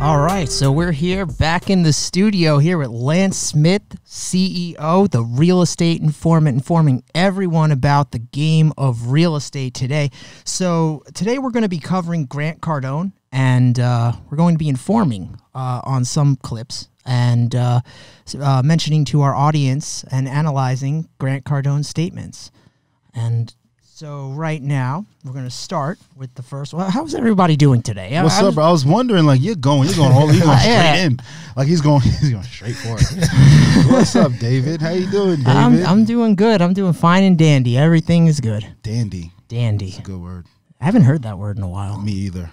All right, so we're here back in the studio here with Lance Smith, CEO, The Real Estate Informant, informing everyone about the game of real estate today. So today we're going to be covering Grant Cardone, and we're going to be informing on some clips and mentioning to our audience and analyzing Grant Cardone's statements. And so right now, we're going to start with the first one. How's everybody doing today? What's up, bro? I was wondering, like, you're going straight in. Like, he's going straight for it. What's up, David? How you doing, David? I'm doing good. I'm doing fine and dandy. Everything is good. Dandy. Dandy. That's a good word. I haven't heard that word in a while. Me either.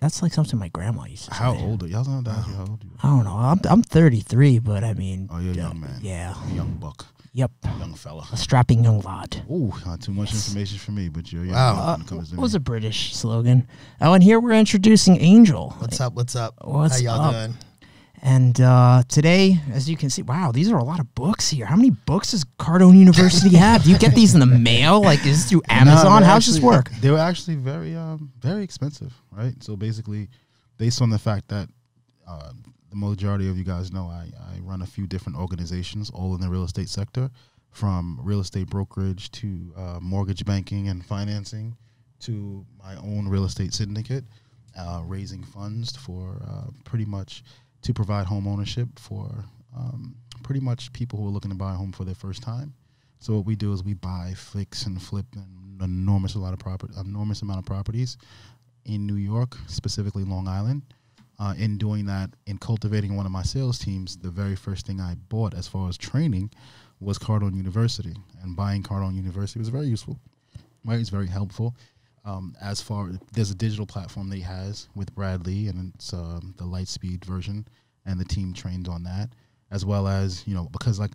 That's like something my grandma used to say. How old are y'all? How old are you? I don't know. I'm 33, but I mean. Oh, you're a young man. Yeah. A young buck. Yep. Young fella. A strapping young lad. Ooh, not too much information for me, but you're young. Wow. It was a British slogan. Oh, and here we're introducing Angel. What's up, what's up? What's up? How y'all doing? And today, as you can see, wow, these are a lot of books here. How many books does Cardone University have? Do you get these in the mail? Like, is this through Amazon? No, how does this work? They were actually very, very expensive, right? So basically, based on the fact that the majority of you guys know I run a few different organizations, all in the real estate sector, from real estate brokerage to mortgage banking and financing to my own real estate syndicate, raising funds for pretty much to provide home ownership for pretty much people who are looking to buy a home for their first time. So what we do is we buy, fix, and flip an enormous amount of properties in New York, specifically Long Island. In doing that, in cultivating one of my sales teams, the very first thing I bought as far as training was Cardone University. And buying Cardone University was very useful, right? It's very helpful. As far as there's a digital platform that he has with Bradley, and it's the Lightspeed version, and the team trains on that, as well as, you know, because, like,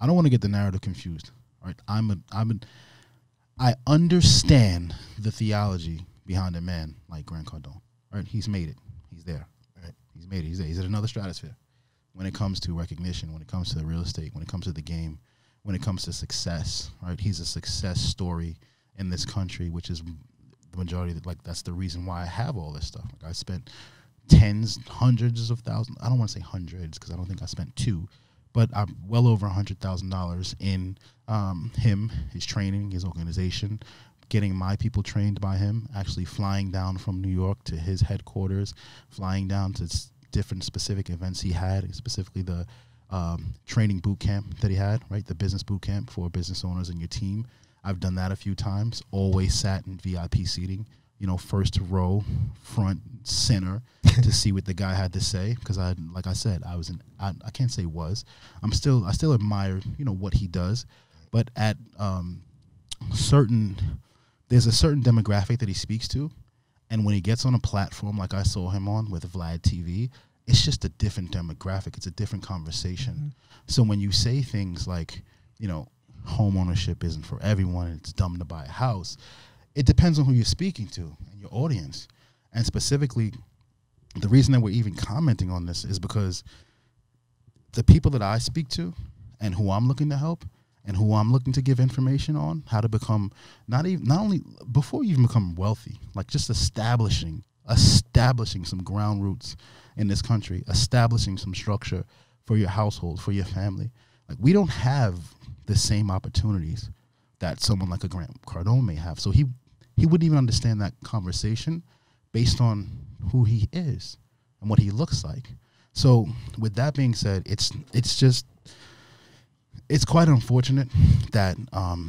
I don't want to get the narrative confused, right? I understand the theology behind a man like Grant Cardone, right? He's made it. He's there, right? He's made it. He's there. He's at another stratosphere when it comes to recognition, when it comes to the real estate, when it comes to the game, when it comes to success, right? He's a success story in this country, which is the majority of the, like, that's the reason why I have all this stuff. Like, I spent hundreds of thousands. I don't want to say hundreds because I don't think I spent two, but I'm well over $100,000 in him, his training, his organization, getting my people trained by him, actually flying down from New York to his headquarters, flying down to different specific events he had, specifically the training boot camp that he had, right? The business boot camp for business owners and your team. I've done that a few times, always sat in VIP seating, you know, first row, front, center, to see what the guy had to say. Because, I, like I said, I was I can't say was. I still admire, you know, what he does. But at there's a certain demographic that he speaks to, and when he gets on a platform like I saw him on with Vlad TV, it's just a different demographic. It's a different conversation. Mm-hmm. So when you say things like, you know, home ownership isn't for everyone, it's dumb to buy a house, it depends on who you're speaking to and your audience. And specifically, the reason that we're even commenting on this is because the people that I speak to and who I'm looking to help, and who I'm looking to give information on how to become not only before you even become wealthy, like just establishing some ground roots in this country, establishing some structure for your household, for your family. Like, we don't have the same opportunities that someone like a Grant Cardone may have. So he wouldn't even understand that conversation based on who he is and what he looks like. So with that being said, it's quite unfortunate that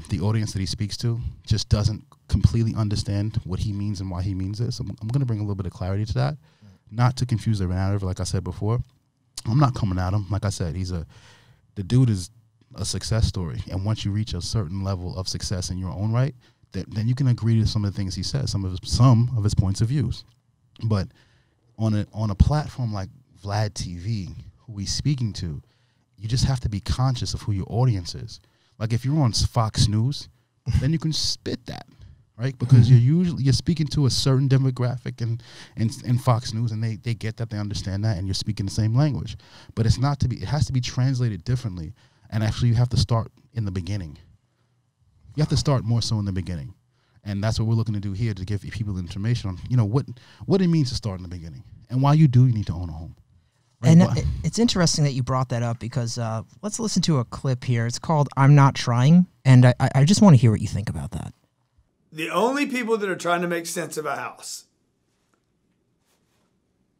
the audience that he speaks to just doesn't completely understand what he means and why he means this. I'm going to bring a little bit of clarity to that, not to confuse the narrative. Like I said before, I'm not coming at him. Like I said, the dude is a success story. And once you reach a certain level of success in your own right, then you can agree to some of the things he says, some of his points of views. But on a platform like Vlad TV, who he's speaking to, you just have to be conscious of who your audience is. Like, if you're on Fox News, then you can spit that, right? Because you're speaking to a certain demographic in Fox News, and they get that, they understand that, and you're speaking the same language. But it's not to be. It has to be translated differently. And actually, you have to start in the beginning. You have to start more so in the beginning, and that's what we're looking to do here, to give people information on, you know, what it means to start in the beginning. And while you do, you need to own a home. Right? And it's interesting that you brought that up, because let's listen to a clip here. It's called "I'm Not Trying." And I just want to hear what you think about that. The only people that are trying to make sense of a house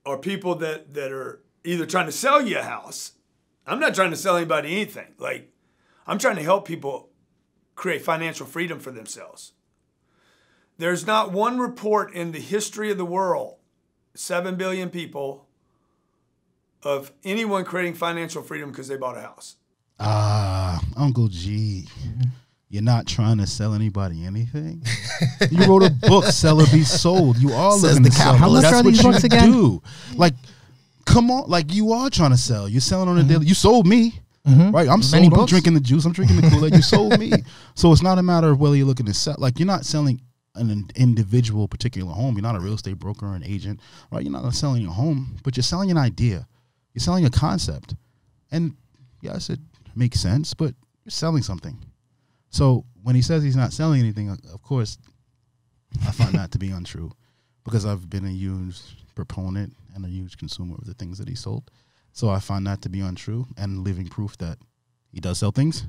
are people that are either trying to sell you a house. I'm not trying to sell anybody anything. Like, I'm trying to help people create financial freedom for themselves. There's not one report in the history of the world, 7 billion people, of anyone creating financial freedom because they bought a house. Uncle G, you're not trying to sell anybody anything. You wrote a book, "Sell or Be Sold." You are living the cow. How much are these books again? Do. Like, come on, like, you are trying to sell. You're selling on a daily. You sold me. Right, I'm sold. I'm drinking the juice. I'm drinking the Kool-Aid. You sold me. So it's not a matter of whether you're looking to sell. Like, you're not selling an individual particular home. You're not a real estate broker or an agent, right? You're not selling your home, but you're selling an idea. You're selling a concept. And yes, it makes sense, but you're selling something. So when he says he's not selling anything, of course, I find that to be untrue, because I've been a huge proponent and a huge consumer of the things that he sold. So I find that to be untrue and living proof that he does sell things.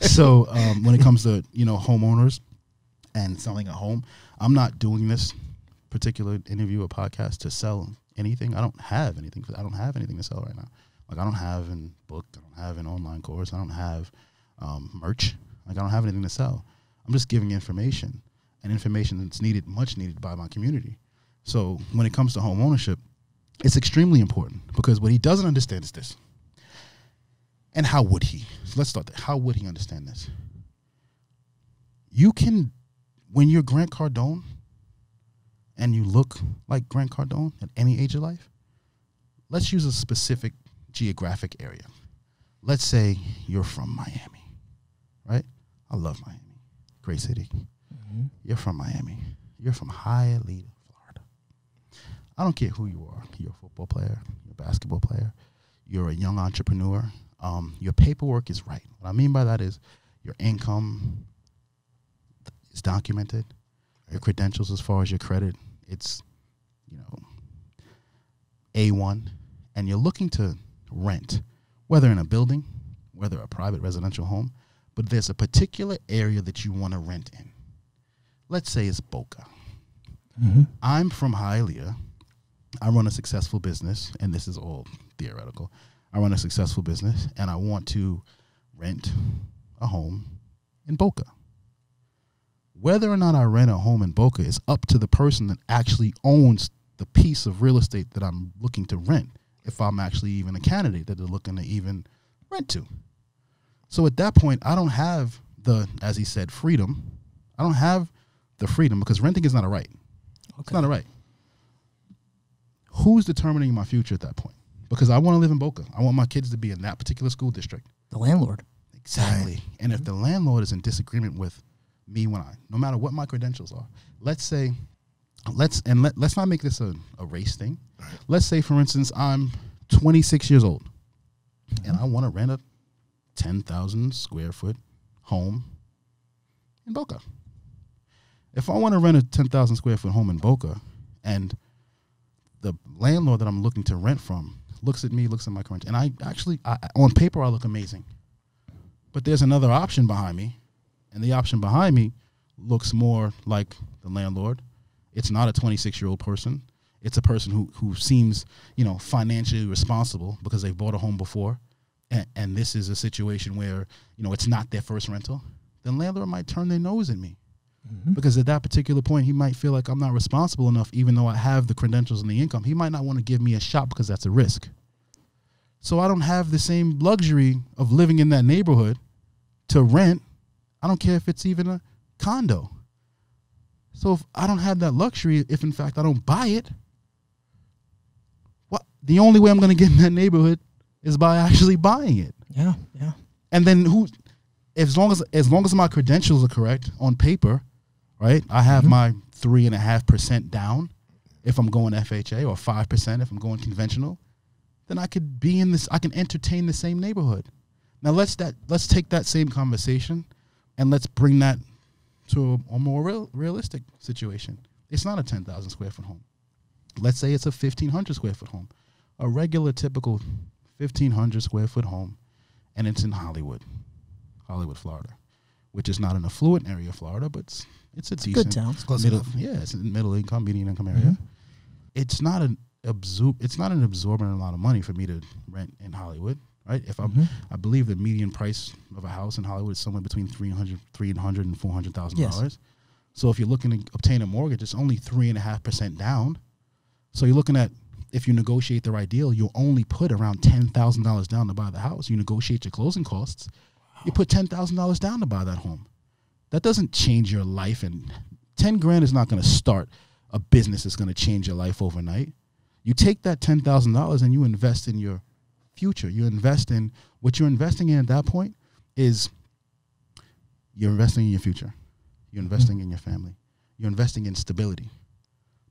So when it comes to, you know, homeowners and selling a home, I'm not doing this particular interview or podcast to sell anything. I don't have anything. I don't have anything to sell right now. Like, I don't have an book. I don't have an online course. I don't have merch. Like, I don't have anything to sell. I'm just giving information, and information that's needed, much needed by my community. So when it comes to home ownership, it's extremely important, because what he doesn't understand is this. And how would he? So let's start there. How would he understand this? You can... When you're Grant Cardone and you look like Grant Cardone at any age of life, let's use a specific geographic area. Let's say you're from Miami, right? I love Miami. Great city. You're from Miami. You're from Hialeah, Florida. I don't care who you are. You're a football player. You're a basketball player. You're a young entrepreneur. Your paperwork is right. What I mean by that is your income... it's documented. Your credentials as far as your credit, it's, you know, A1. And you're looking to rent, whether in a building, whether a private residential home, but there's a particular area that you want to rent in. Let's say it's Boca. I'm from Hialeah. I run a successful business, and this is all theoretical. I run a successful business, and I want to rent a home in Boca. Whether or not I rent a home in Boca is up to the person that actually owns the piece of real estate that I'm looking to rent, if I'm actually even a candidate that they're looking to even rent to. So at that point, I don't have the, as he said, freedom. I don't have the freedom, because renting is not a right. Okay. It's not a right. Who's determining my future at that point? Because I want to live in Boca. I want my kids to be in that particular school district. The landlord. Exactly. And if the landlord is in disagreement with me, when I, no matter what my credentials are, let's say, let's not make this a race thing. Let's say, for instance, I'm 26 years old, and I want to rent a 10,000 square foot home in Boca. If I want to rent a 10,000 square foot home in Boca, and the landlord that I'm looking to rent from looks at me, looks at my credentials, and I actually, on paper, I look amazing, but there's another option behind me. And the option behind me looks more like the landlord. It's not a 26-year-old person. It's a person who seems, you know, financially responsible because they've bought a home before. And this is a situation where, you know, it's not their first rental. The landlord might turn their nose at me because at that particular point, he might feel like I'm not responsible enough, even though I have the credentials and the income. He might not want to give me a shot because that's a risk. So I don't have the same luxury of living in that neighborhood to rent. I don't care if it's even a condo. So if I don't have that luxury, if in fact I don't buy it, what, the only way I'm going to get in that neighborhood is by actually buying it. Yeah, yeah. And then who, as long as my credentials are correct on paper, right? I have my 3.5% down if I'm going FHA, or 5% if I'm going conventional. Then I could be in this. I can entertain the same neighborhood. Now let's take that same conversation. And let's bring that to a more realistic situation. It's not a 10,000 square foot home. let's say it's a 1,500 square foot home, a regular typical 1,500 square foot home, and it's in Hollywood, Florida, which is not an affluent area of Florida, but it's a decent, good town. It's close enough. Yeah, it's a middle income, median income area. Mm-hmm. It's not an absorbent amount of money for me to rent in Hollywood, right? If I'm, I believe the median price of a house in Hollywood is somewhere between $300,000 and $400,000. So if you're looking to obtain a mortgage, it's only 3.5% down. So you're looking at, if you negotiate the right deal, you'll only put around $10,000 down to buy the house. You negotiate your closing costs. Wow. You put $10,000 down to buy that home. That doesn't change your life, and 10 grand is not going to start a business that's going to change your life overnight. You take that $10,000 and you invest in your future. You invest in what you're investing in at that point is you're investing in your future. You're investing in your family. You're investing in stability.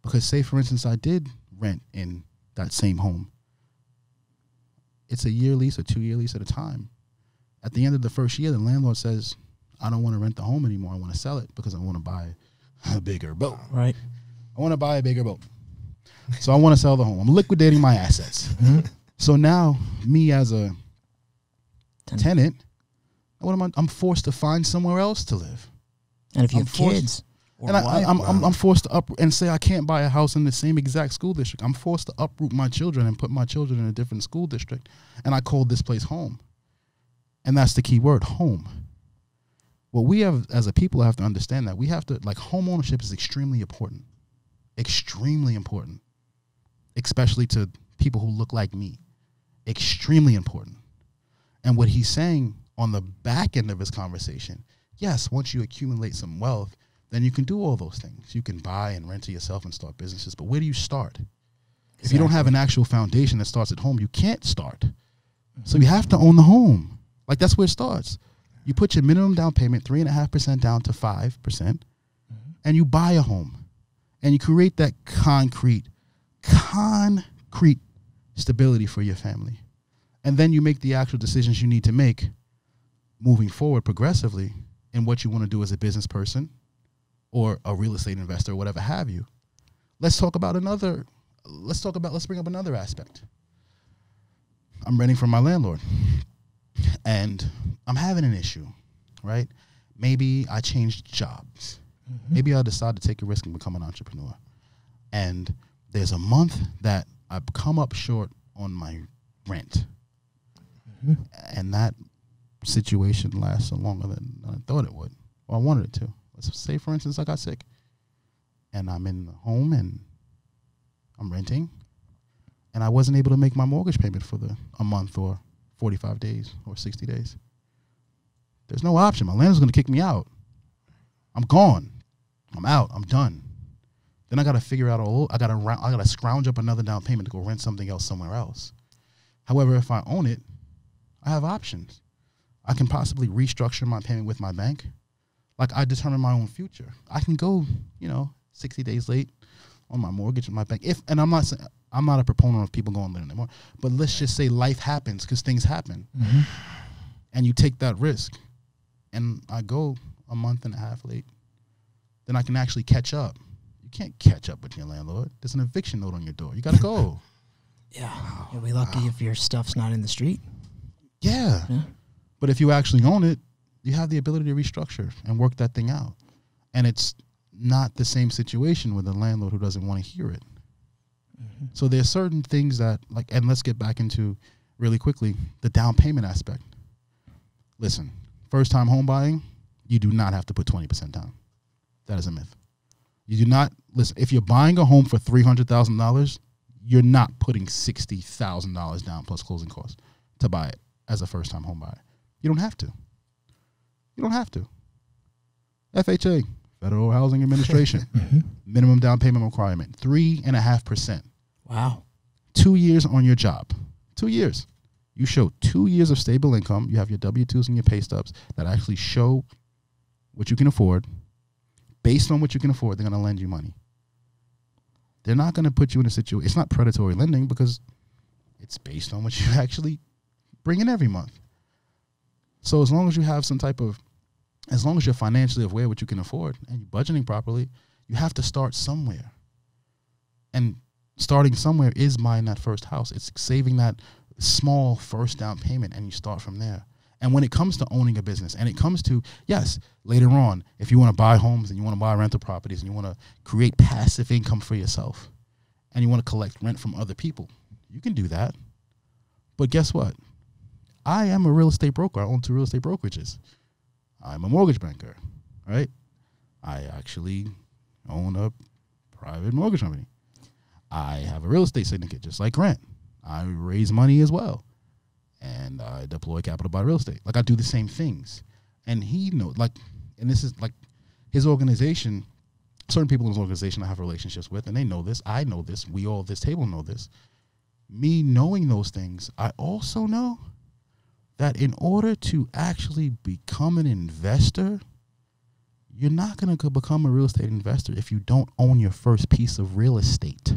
Because say, for instance, I did rent in that same home. It's a year lease or 2-year lease at a time. At the end of the first year, the landlord says, I don't want to rent the home anymore. I want to sell it because I want to buy a bigger boat. Right. I want to buy a bigger boat. So I want to sell the home. I'm liquidating my assets. So now me as a tenant, what am I? I'm forced to find somewhere else to live. And if you have kids. And I'm forced to uproot and say I can't buy a house in the same exact school district. I'm forced to uproot my children and put my children in a different school district. And I call this place home. And that's the key word, home. What we have as a people have to understand that we have to, like, home ownership is extremely important. Extremely important. Especially to people who look like me. Extremely important. And what he's saying on the back end of his conversation, yes, once you accumulate some wealth, then you can do all those things. You can buy and rent to yourself and start businesses. But where do you start? Exactly. If you don't have an actual foundation that starts at home, you can't start. So you have to own the home. Like, that's where it starts. You put your minimum down payment, 3.5% down to 5%, and you buy a home. And you create that concrete stability for your family. And then you make the actual decisions you need to make moving forward progressively in what you want to do as a business person or a real estate investor or whatever have you. Let's bring up another aspect. I'm renting from my landlord and I'm having an issue, right? Maybe I changed jobs. Maybe I decide to take a risk and become an entrepreneur. And there's a month that I've come up short on my rent. And that situation lasts longer than I thought it would, or I wanted it to. Let's say, for instance, I got sick and I'm in the home and I'm renting and I wasn't able to make my mortgage payment for a month or 45 days or 60 days. There's no option. My landlord's going to kick me out. I'm gone. I'm out. I'm done. Then I got to figure out I got to scrounge up another down payment to go rent something else somewhere else. However, if I own it, I have options. I can possibly restructure my payment with my bank. Like, I determine my own future. I can go, 60 days late on my mortgage and my bank. And I'm not a proponent of people going late anymore. But let's just say life happens because things happen. And you take that risk. And I go a month and a half late. Then I can actually catch up. You can't catch up with your landlord. There's an eviction note on your door. You got to go. You'll be lucky if your stuff's not in the street. Yeah. But if you actually own it, you have the ability to restructure and work that thing out. And it's not the same situation with a landlord who doesn't want to hear it. So there are certain things that, and let's get back into really quickly, the down payment aspect. Listen, first time home buying, you do not have to put 20% down. That is a myth. You do not, listen, if you're buying a home for $300,000, you're not putting $60,000 down plus closing costs to buy it as a first time home buyer. You don't have to. You don't have to. FHA, Federal Housing Administration, minimum down payment requirement, 3.5%. Wow. 2 years on your job. 2 years. You show 2 years of stable income. You have your W-2s and your pay stubs that actually show what you can afford. Based on what you can afford, they're going to lend you money. They're not going to put you in a situation. It's not predatory lending because it's based on what you actually bring in every month. So as long as you have some type of, as long as you're financially aware of what you can afford and you're budgeting properly, you have to start somewhere. And starting somewhere is buying that first house. It's saving that small first down payment, and you start from there. And when it comes to owning a business, and it comes to, yes, later on, if you want to buy homes and you want to buy rental properties and you want to create passive income for yourself and you want to collect rent from other people, you can do that. But guess what? I am a real estate broker. I own 2 real estate brokerages. I'm a mortgage banker, right? I actually own a private mortgage company. I have a real estate syndicate, just like Grant. I raise money as well. And I deploy capital by real estate. Like, I do the same things. And he knows, like, and this is, like, his organization, certain people in his organization I have relationships with, and they know this. I know this. We all at this table know this. Me knowing those things, I also know that in order to actually become an investor, you're not going to become a real estate investor if you don't own your first piece of real estate.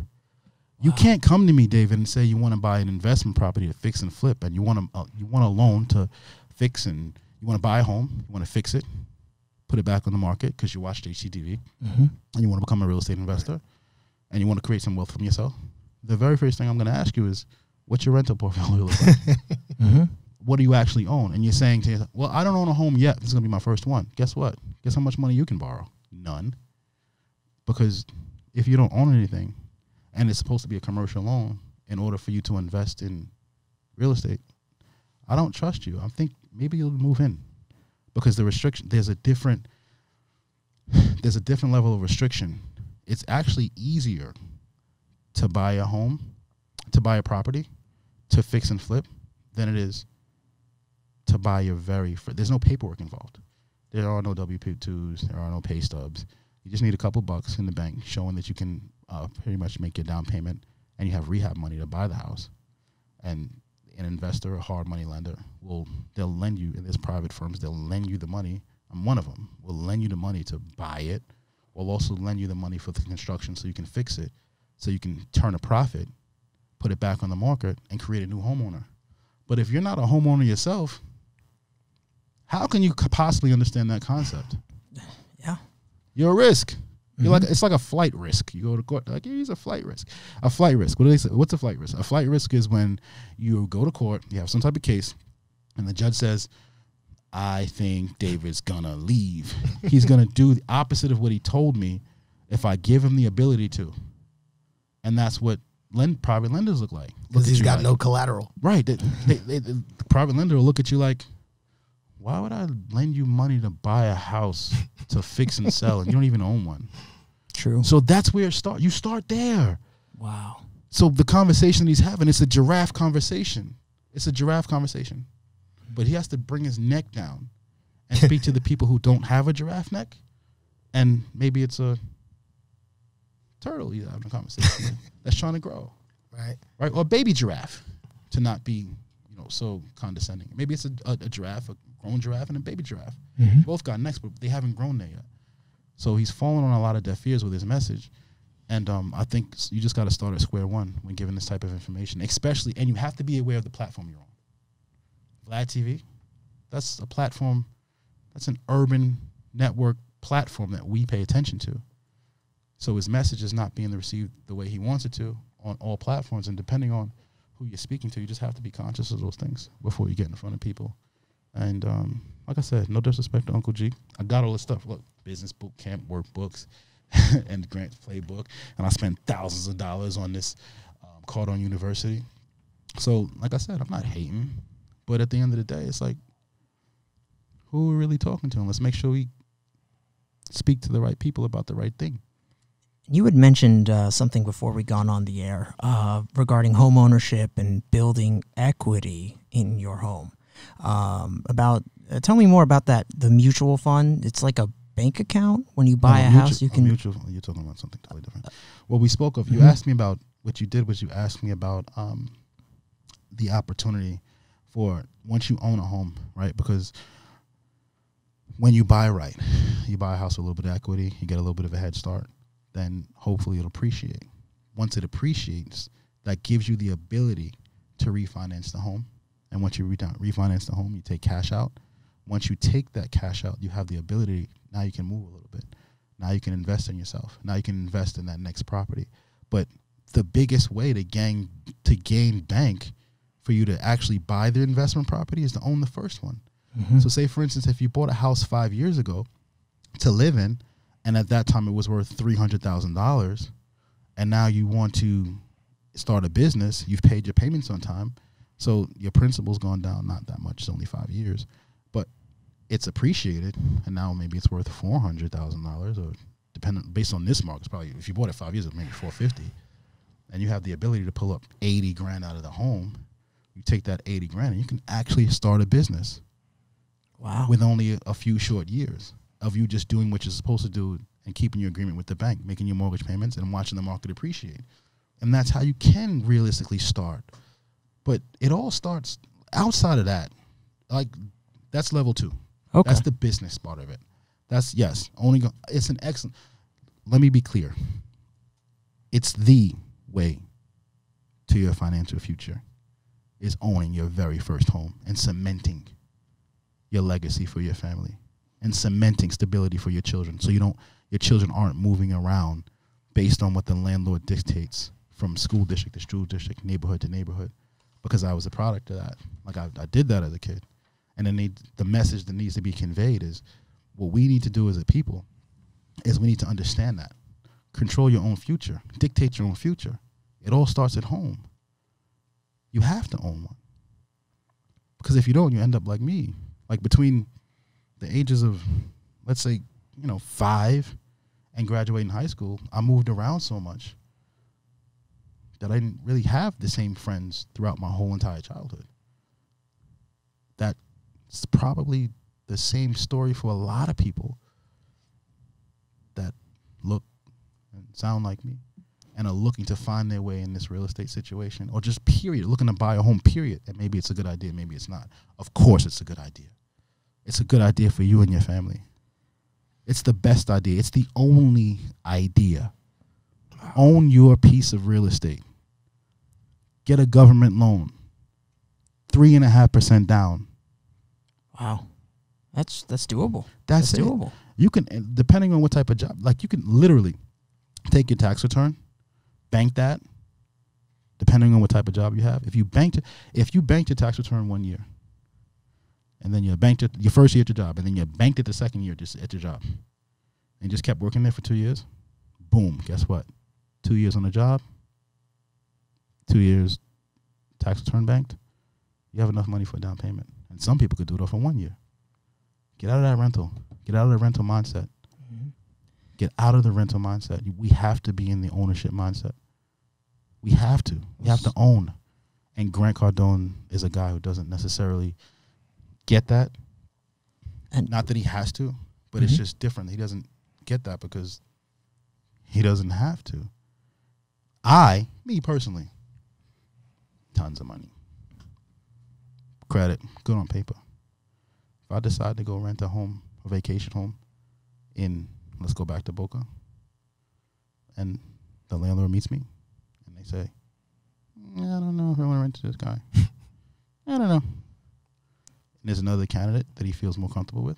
You can't come to me, David, and say you want to buy an investment property to fix and flip, and you want a loan to fix, and you want to buy a home, you want to fix it, put it back on the market because you watched HGTV, and you want to become a real estate investor, and you want to create some wealth from yourself. The very first thing I'm going to ask you is, what's your rental portfolio look like? What do you actually own? And you're saying to yourself, well, I don't own a home yet. This is going to be my first one. Guess what? Guess how much money you can borrow? None. Because if you don't own anything, and it's supposed to be a commercial loan in order for you to invest in real estate, I don't trust you. I think maybe you'll move in because the restriction, there's a different level of restriction. It's actually easier to buy a home, to buy a property, to fix and flip than it is to buy your very first. There's no paperwork involved. There are no W-2s. There are no pay stubs. You just need a couple bucks in the bank showing that you can pretty much make your down payment, and you have rehab money to buy the house. And an investor, a hard money lender, they'll lend you, in these private firms, they'll lend you the money. I'm one of them. Will lend you the money to buy it. Will also lend you the money for the construction so you can fix it, so you can turn a profit, put it back on the market, and create a new homeowner. But if you're not a homeowner yourself, how can you possibly understand that concept? Yeah. You're a risk. You're like, it's like a flight risk. You go to court, like, here's a flight risk. A flight risk. What do they say? What's a flight risk? A flight risk is when you go to court, you have some type of case, and the judge says, I think David's going to leave. He's going to do the opposite of what he told me if I give him the ability to. And that's what private lenders look like. Because he's got no collateral. Right. The private lender will look at you like, why would I lend you money to buy a house to fix and sell, and you don't even own one? True. So that's where it starts. You start there. Wow. So the conversation he's having, it's a giraffe conversation. It's a giraffe conversation. But he has to bring his neck down and speak to the people who don't have a giraffe neck, and maybe it's a turtle he's having a conversation with that's trying to grow. Right. Right. Or a baby giraffe, to not be, you know, so condescending. Maybe it's a giraffe, a grown giraffe and a baby giraffe. Both got necks, but they haven't grown there yet. So he's fallen on a lot of deaf ears with his message. And I think you just got to start at square one when given this type of information, especially, and you have to be aware of the platform you're on. Vlad TV, that's a platform, that's an urban network platform that we pay attention to. So his message is not being received the way he wants it to on all platforms. And depending on who you're speaking to, you just have to be conscious of those things before you get in front of people. And like I said, no disrespect to Uncle G. I got all this stuff. Look, business boot camp workbooks and Grant's playbook. And I spent thousands of dollars on this Cardone University. So, like I said, I'm not hating. But at the end of the day, it's like, who are we really talking to? And let's make sure we speak to the right people about the right thing. You had mentioned something before we gone on the air regarding home ownership and building equity in your home. Tell me more about that. The mutual fund, it's like a bank account. When you buy a house, you can mutual fund. You're talking about something totally different. Well, we spoke of, you asked me about what you did was you asked me about the opportunity for once you own a home, right? Because when you buy, right, you buy a house with a little bit of equity, you get a little bit of a head start, then hopefully it'll appreciate. Once it appreciates, that gives you the ability to refinance the home. And once you refinance the home, you take cash out. Once you take that cash out, you have the ability, now you can move a little bit. Now you can invest in yourself. Now you can invest in that next property. But the biggest way to gain bank for you to actually buy their investment property is to own the first one. Mm-hmm. So say, for instance, if you bought a house 5 years ago to live in, and at that time it was worth $300,000, and now you want to start a business, you've paid your payments on time, so your principal's gone down not that much, it's only 5 years, but it's appreciated, and now maybe it's worth $400,000, or dependent based on this market, it's probably, if you bought it 5 years ago, maybe $450,000, and you have the ability to pull up $80,000 out of the home. You take that $80,000 and you can actually start a business. Wow. With only a few short years of you just doing what you're supposed to do and keeping your agreement with the bank, making your mortgage payments and watching the market appreciate. And that's how you can realistically start. But it all starts outside of that. Like, that's level two. Okay. That's the business part of it. That's, yes, only it's an excellent. Let me be clear. It's the way to your financial future is owning your very first home and cementing your legacy for your family and cementing stability for your children, so your children aren't moving around based on what the landlord dictates from school district to school district, neighborhood to neighborhood, because I was a product of that. Like, I did that as a kid. And then the message that needs to be conveyed is what we need to do as a people is we need to understand that. Control your own future. Dictate your own future. It all starts at home. You have to own one. Because if you don't, you end up like me. Like, between the ages of, let's say, 5 and graduating high school, I moved around so much that I didn't really have the same friends throughout my whole entire childhood. That's probably the same story for a lot of people that look and sound like me and are looking to find their way in this real estate situation, or just period, looking to buy a home, period. And maybe it's a good idea, maybe it's not. Of course it's a good idea. It's a good idea for you and your family. It's the best idea. It's the only idea. Own your piece of real estate. Get a government loan. 3.5% down. Wow. That's doable. That's doable. It. You can, depending on what type of job, like, you can literally take your tax return, bank that, depending on what type of job you have. If you banked your tax return 1 year, and then you banked it your first year at your job, and then you banked it the second year at your job, and just kept working there for 2 years, boom, guess what? 2 years on the job, 2 years tax return banked, you have enough money for a down payment. And some people could do it off in 1 year. Get out of that rental. Get out of the rental mindset. Mm-hmm. Get out of the rental mindset. We have to be in the ownership mindset. We have to. We have to own. And Grant Cardone is a guy who doesn't necessarily get that. And not that he has to, but mm-hmm. It's just different. He doesn't get that because he doesn't have to. Me personally, tons of money. Credit, good on paper. If I decide to go rent a home, a vacation home in, let's go back to Boca, and the landlord meets me and they say, I don't know if I want to rent to this guy. I don't know. And there's another candidate that he feels more comfortable with,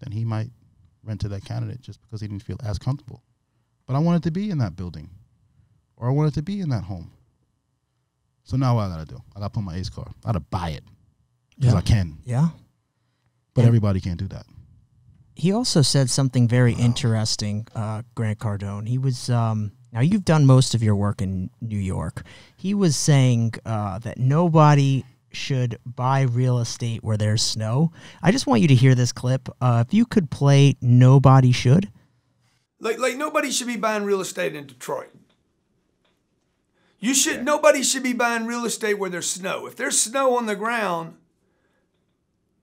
then he might rent to that candidate just because he didn't feel as comfortable. But I wanted to be in that building, or I wanted to be in that home. So now what I got to do? I got to put my ace card. I got to buy it because I can. Yeah. But everybody can't do that. He also said something very interesting, Grant Cardone. He was, now you've done most of your work in New York. He was saying that nobody should buy real estate where there's snow. I just want you to hear this clip. If you could play Nobody Should. Like nobody should be buying real estate in Detroit. Nobody should be buying real estate where there's snow. If there's snow on the ground,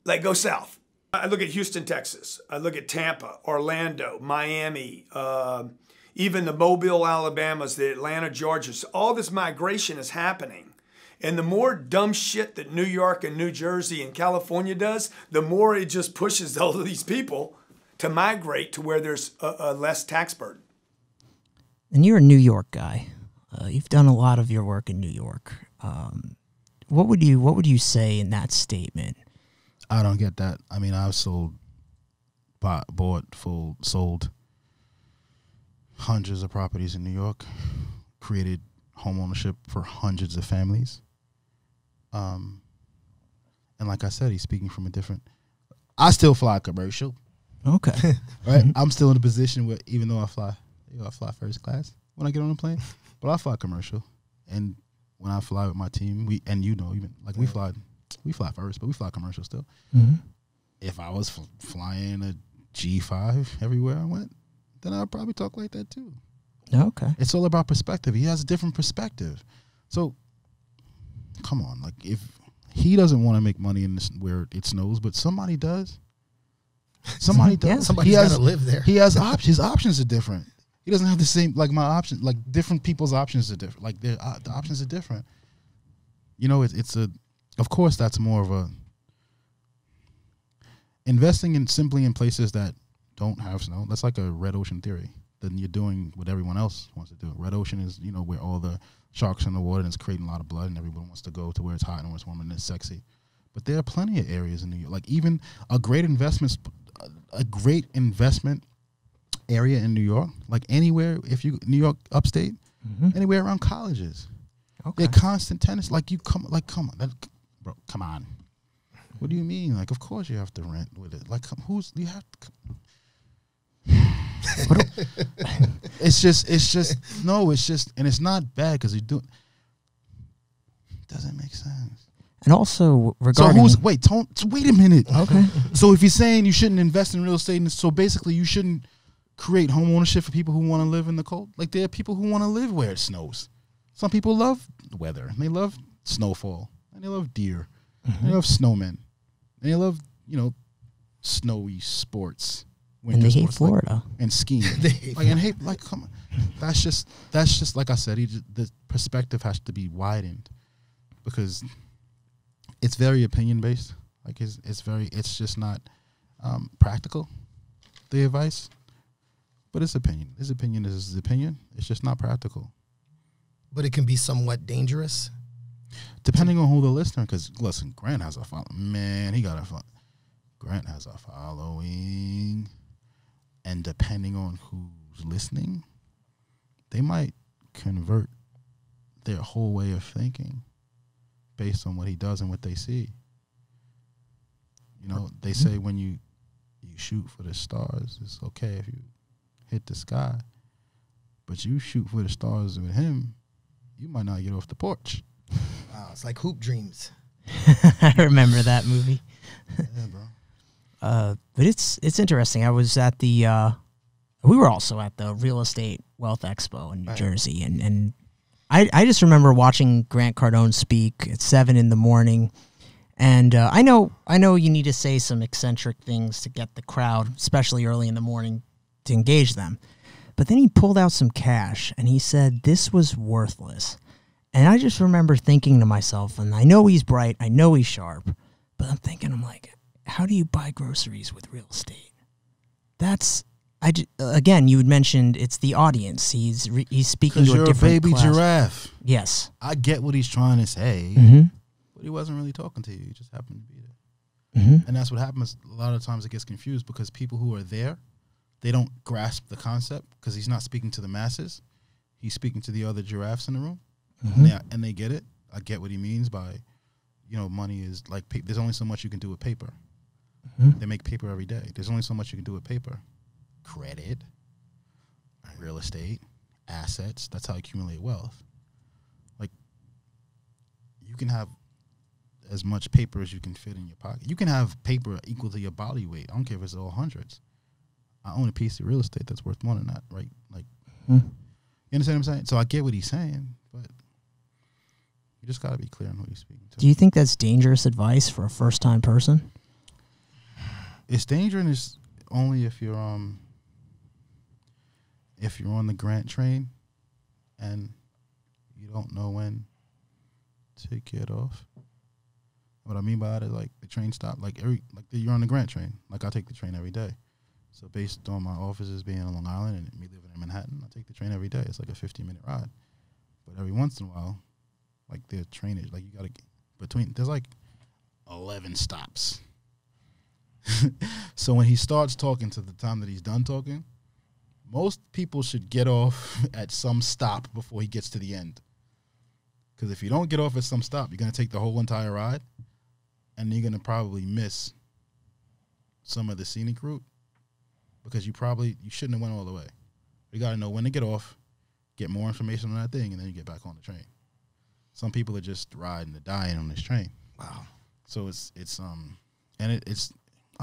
like, go south. I look at Houston, Texas. I look at Tampa, Orlando, Miami, even the Mobile, Alabamas, the Atlanta, Georgias. All this migration is happening. And the more dumb shit that New York and New Jersey and California does, the more it just pushes all of these people to migrate to where there's a less tax burden. And you're a New York guy. You've done a lot of your work in New York. What would you say in that statement? I don't get that. I mean, I've bought, sold hundreds of properties in New York. created homeownership for hundreds of families. And like I said, he's speaking from a different. I still fly commercial. Okay. Right? I'm still in a position where even though I fly first class when I get on the plane, but I fly commercial. And when I fly with my team, we, and you know, even like we fly first, but we fly commercial still. Mm-hmm. If I was flying a G5 everywhere I went, then I'd probably talk like that too. Okay. It's all about perspective. He has a different perspective. So come on, like if he doesn't want to make money in this where it snows, but somebody does. Somebody does. Yeah, somebody has to live there. He has options. His options are different. He doesn't have the same, like my options, like different people's options are different. Like their the options are different. You know, it's a, of course that's more of a, investing in simply in places that don't have snow. That's like a red ocean theory. Then you're doing what everyone else wants to do. Red ocean is, you know, where all the sharks are in the water and it's creating a lot of blood and everyone wants to go to where it's hot and where it's warm and it's sexy. But there are plenty of areas in New York. Like even a great investment area in New York, like anywhere, if you New York upstate, mm-hmm. anywhere around colleges. Okay. They're constant tenants. Like you come on. That, bro, come on. What do you mean? Like, of course you have to rent with it. Like, who's you have to? It's just, and it's not bad because you do. It doesn't make sense. And also regarding, so who's wait a minute. Okay. So if you're saying you shouldn't invest in real estate, so basically you shouldn't create home ownership for people who want to live in the cold. Like there are people who want to live where it snows. Some people love weather and they love snowfall and they love deer. Mm-hmm. They love snowmen. They love, you know, snowy sports. And they hate Florida. And skiing. Like, come on. That's just like I said, the perspective has to be widened because it's very opinion-based. Like, it's just not practical, the advice. But it's opinion. His opinion is his opinion. It's just not practical. But it can be somewhat dangerous? Depending on who the listener, because listen, Grant has a following. Man, he got a following. Grant has a following, and depending on who's listening, they might convert their whole way of thinking based on what he does and what they see. You know, they say when you shoot for the stars, it's okay if you hit the sky, but you shoot for the stars with him, you might not get off the porch. Wow, it's like Hoop Dreams. I remember that movie. Yeah, bro. But it's interesting. I was at the we were also at the Real Estate Wealth Expo in New Jersey, and I just remember watching Grant Cardone speak at 7 in the morning, and I know you need to say some eccentric things to get the crowd, especially early in the morning, to engage them. But then he pulled out some cash and he said this was worthless. And I just remember thinking to myself, and I know he's bright, I know he's sharp, but I'm like, how do you buy groceries with real estate? That's, again, you had mentioned it's the audience. He's speaking to a different class. 'Cause you're a baby giraffe. Yes. I get what he's trying to say, mm-hmm. but he wasn't really talking to you. He just happened to be there. Mm-hmm. And that's what happens. A lot of times it gets confused because people who are there, they don't grasp the concept because he's not speaking to the masses. He's speaking to the other giraffes in the room. Mm-hmm. And they get it. I get what he means by, you know, money is like there's only so much you can do with paper. Mm-hmm. They make paper every day. There's only so much you can do with paper. Credit, real estate, assets. That's how you accumulate wealth. Like you can have as much paper as you can fit in your pocket. You can have paper equal to your body weight. I don't care if it's all hundreds. I own a piece of real estate that's worth more than that, right? Like, mm-hmm. You understand what I'm saying? So I get what he's saying, but you just got to be clear on who you're speaking to. Do you think that's dangerous advice for a first-time person? It's dangerous only if you're on the Grant train and you don't know when to get off. What I mean by that is like the train stop, like you're on the Grant train. Like I take the train every day. So based on my offices being on Long Island and me living in Manhattan, I take the train every day. It's like a 15-minute ride, but every once in a while. Like their train is like you gotta get between. There's like 11 stops. So when he starts talking to the time that he's done talking, most people should get off at some stop before he gets to the end. Because if you don't get off at some stop, you're going to take the whole entire ride, and you're going to probably miss some of the scenic route because you shouldn't have went all the way. You got to know when to get off, get more information on that thing, and then you get back on the train. Some people are just riding and dying on this train. Wow. So it's I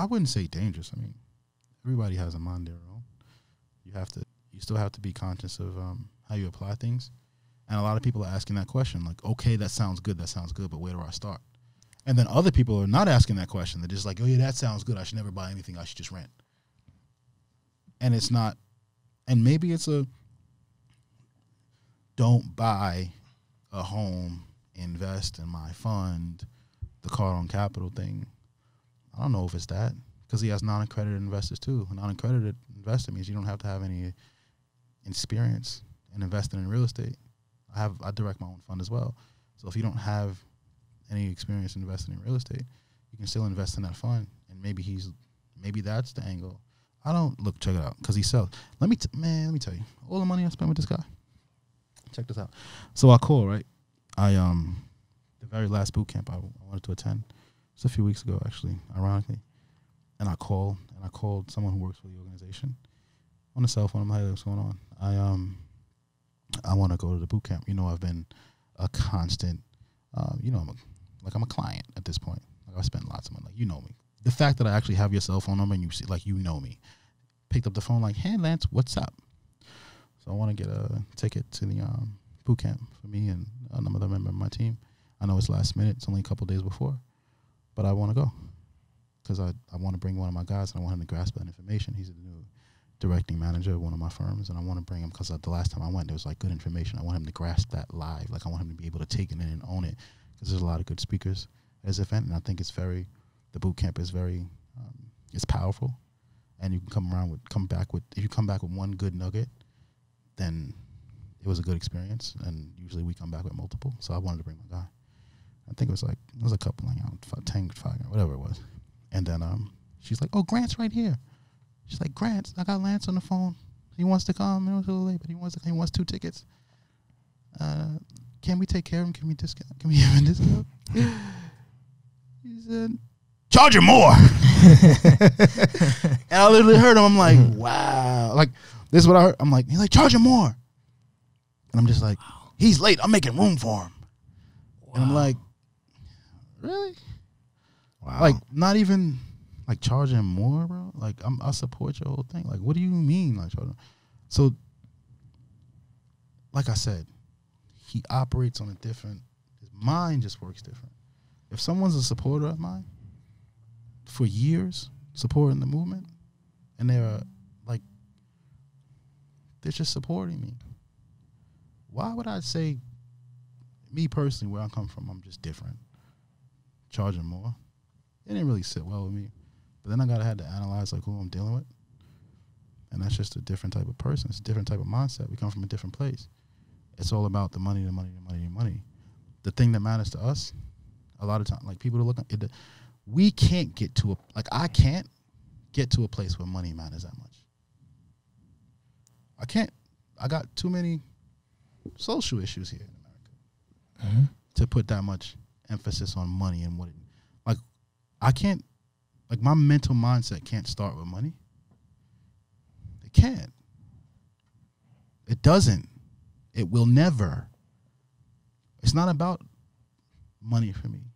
wouldn't say dangerous. I mean, everybody has a mind their own. You still have to be conscious of how you apply things. And a lot of people are asking that question, like, okay, that sounds good, but where do I start? And then other people are not asking that question. They're just like, oh, yeah, that sounds good. I should never buy anything. I should just rent. And it's not, and maybe it's a don't buy a home, invest in my fund, the Cardone Capital thing. I don't know if it's that, because he has non-accredited investors too. A non-accredited investor means you don't have to have any experience in investing in real estate. I direct my own fund as well. So if you don't have any experience in investing in real estate, you can still invest in that fund. And maybe that's the angle. I don't look. Check it out, because he sells. Let me tell you, all the money I spent with this guy. Check this out. So I call, right? The very last boot camp I wanted to attend. It's a few weeks ago, actually, ironically. And I called someone who works for the organization on the cell phone. I'm like, hey, what's going on? I want to go to the boot camp. You know, I've been a constant, you know, I'm a client at this point. Like, I spend lots of money. Like, you know me. The fact that I actually have your cell phone number and you see, like, you know me. Picked up the phone, like, hey, Lance, what's up? So I want to get a ticket to the boot camp for me and another member of my team. I know it's last minute. It's only a couple days before. But I want to go because I want to bring one of my guys, and I want him to grasp that information. He's the new directing manager of one of my firms, and I want to bring him because the last time I went, there was, like, good information. I want him to grasp that live. Like, I want him to be able to take it in and own it because there's a lot of good speakers at this event, and I think the boot camp is very, it's powerful, and you can if you come back with one good nugget, then it was a good experience, and usually we come back with multiple, so I wanted to bring my guy. I think it was a couple, like, 10, 5, whatever it was. And then she's like, oh, Grant's right here. She's like, Grant, I got Lance on the phone. He wants to come. It was a little late, but he wants 2 tickets. Can we take care of him? Can we give him a discount? He said, charge him more. And I literally heard him. I'm like, wow. Like, this is what I heard. I'm like, he's like, charge him more. And I'm just like, he's late. I'm making room for him. Wow. And I'm like, really? Wow. Like, not even, like, charging more, bro. Like, I support your whole thing. Like, what do you mean? Like, so, like I said, he operates on a different, his mind just works different. If someone's a supporter of mine for years, supporting the movement, and they're just supporting me, why would I say, me personally, where I come from, I'm just different? Charging more, it didn't really sit well with me. But then I had to analyze, like, who I'm dealing with, and that's just a different type of person. It's a different type of mindset. We come from a different place. It's all about the money, the money, the money, the money. The thing that matters to us, a lot of time, like, people are looking. We can't get to I can't get to a place where money matters that much. I can't. I got too many social issues here in America to put that much emphasis on money and what it, like, I can't, like, my mental mindset can't start with money. It can't. It doesn't. It will never. It's not about money for me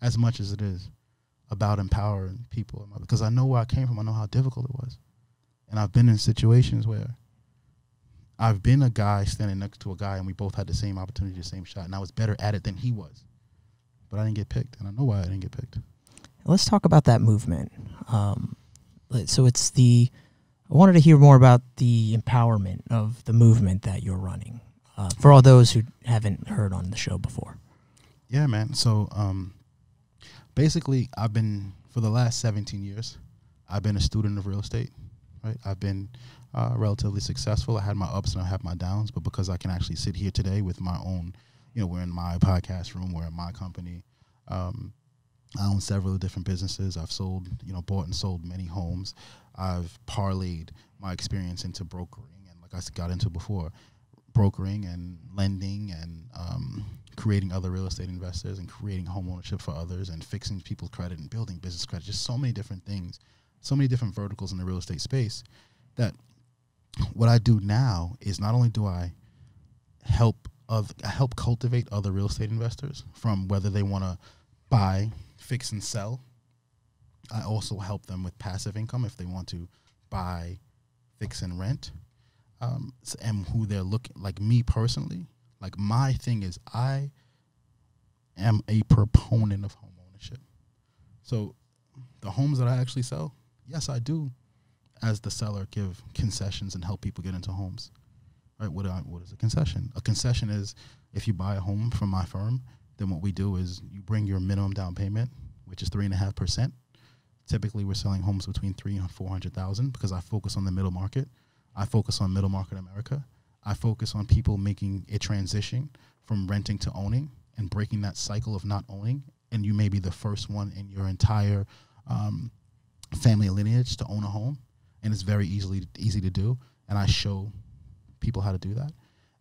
as much as it is about empowering people. Because I know where I came from. I know how difficult it was. And I've been in situations where I've been a guy standing next to a guy and we both had the same opportunity, the same shot, and I was better at it than he was. But I didn't get picked, and I know why I didn't get picked. Let's talk about that movement. So it's the – I wanted to hear more about the empowerment of the movement that you're running for all those who haven't heard on the show before. Yeah, man. So basically I've been – for the last 17 years, I've been a student of real estate, right? I've been relatively successful. I had my ups and I had my downs, but because I can actually sit here today with my own – you know, we're in my podcast room, we're in my company. I own several different businesses. I've bought and sold many homes. I've parlayed my experience into brokering, and like I got into before, brokering and lending and creating other real estate investors and creating home ownership for others and fixing people's credit and building business credit. Just so many different things, so many different verticals in the real estate space that what I do now is not only do I help cultivate other real estate investors from whether they want to buy, fix, and sell. I also help them with passive income if they want to buy, fix, and rent. And who they're looking, like me personally, like my thing is I am a proponent of home ownership. So the homes that I actually sell, yes, I do, as the seller, give concessions and help people get into homes. Right? What is a concession? A concession is if you buy a home from my firm, then what we do is you bring your minimum down payment, which is 3.5%. Typically, we're selling homes between 300,000 and 400,000 because I focus on the middle market. I focus on middle market America. I focus on people making a transition from renting to owning and breaking that cycle of not owning. And you may be the first one in your entire family lineage to own a home, and it's very easy to do. And I show people how to do that.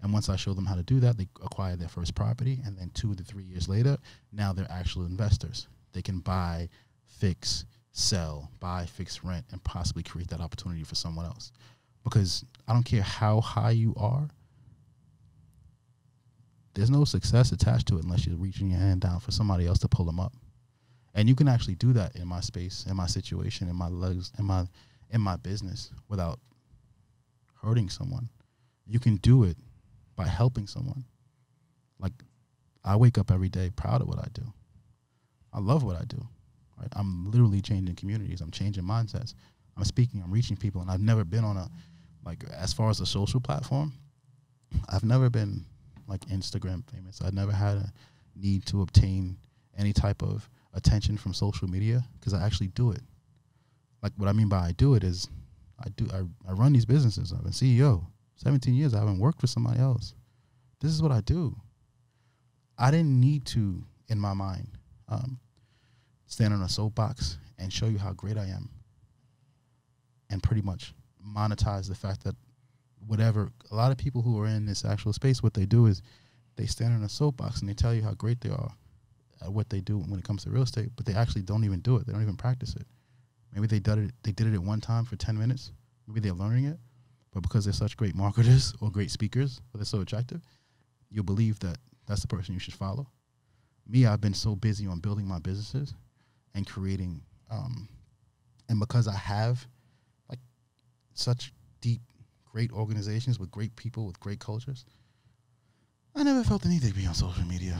And once I show them how to do that, they acquire their first property, and then 2 to 3 years later, now they're actual investors. They can buy, fix, sell, buy, fix, rent, and possibly create that opportunity for someone else. Because I don't care how high you are, there's no success attached to it unless you're reaching your hand down for somebody else to pull them up. And you can actually do that in my space, in my situation, in my legs, in my business without hurting someone. You can do it by helping someone. Like, I wake up every day proud of what I do. I love what I do. Right? I'm literally changing communities. I'm changing mindsets. I'm speaking. I'm reaching people. And I've never been on a, like, as far as a social platform, I've never been, like, Instagram famous. I've never had a need to obtain any type of attention from social media because I actually do it. Like, what I mean by I do it is I run these businesses. I've been CEO. 17 years, I haven't worked for somebody else. This is what I do. I didn't need to, in my mind, stand on a soapbox and show you how great I am and pretty much monetize the fact that whatever, a lot of people who are in this actual space, what they do is they stand on a soapbox and they tell you how great they are at what they do when it comes to real estate, but they actually don't even do it. They don't even practice it. Maybe they did it at one time for 10 minutes. Maybe they're learning it. But because they're such great marketers or great speakers, or they're so attractive, you'll believe that that's the person you should follow. Me, I've been so busy on building my businesses and creating, and because I have like such deep, great organizations with great people, with great cultures, I never felt the need to be on social media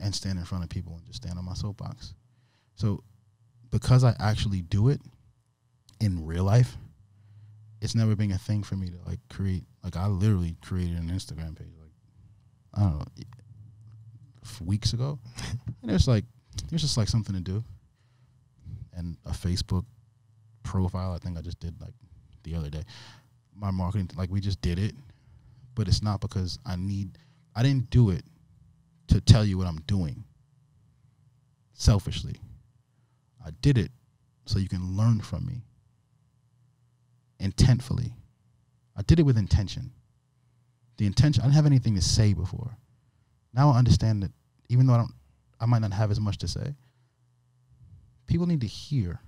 and stand in front of people and just stand on my soapbox. So because I actually do it in real life, it's never been a thing for me to like create. Like, I literally created an Instagram page, like, I don't know, weeks ago. And it's just like something to do. And a Facebook profile, I think I just did like the other day. My marketing, like, we just did it, but it's not because I didn't do it to tell you what I'm doing selfishly. I did it so you can learn from me. Intentfully. I did it with intention. The intention, I didn't have anything to say before. Now I understand that even though I might not have as much to say, people need to hear.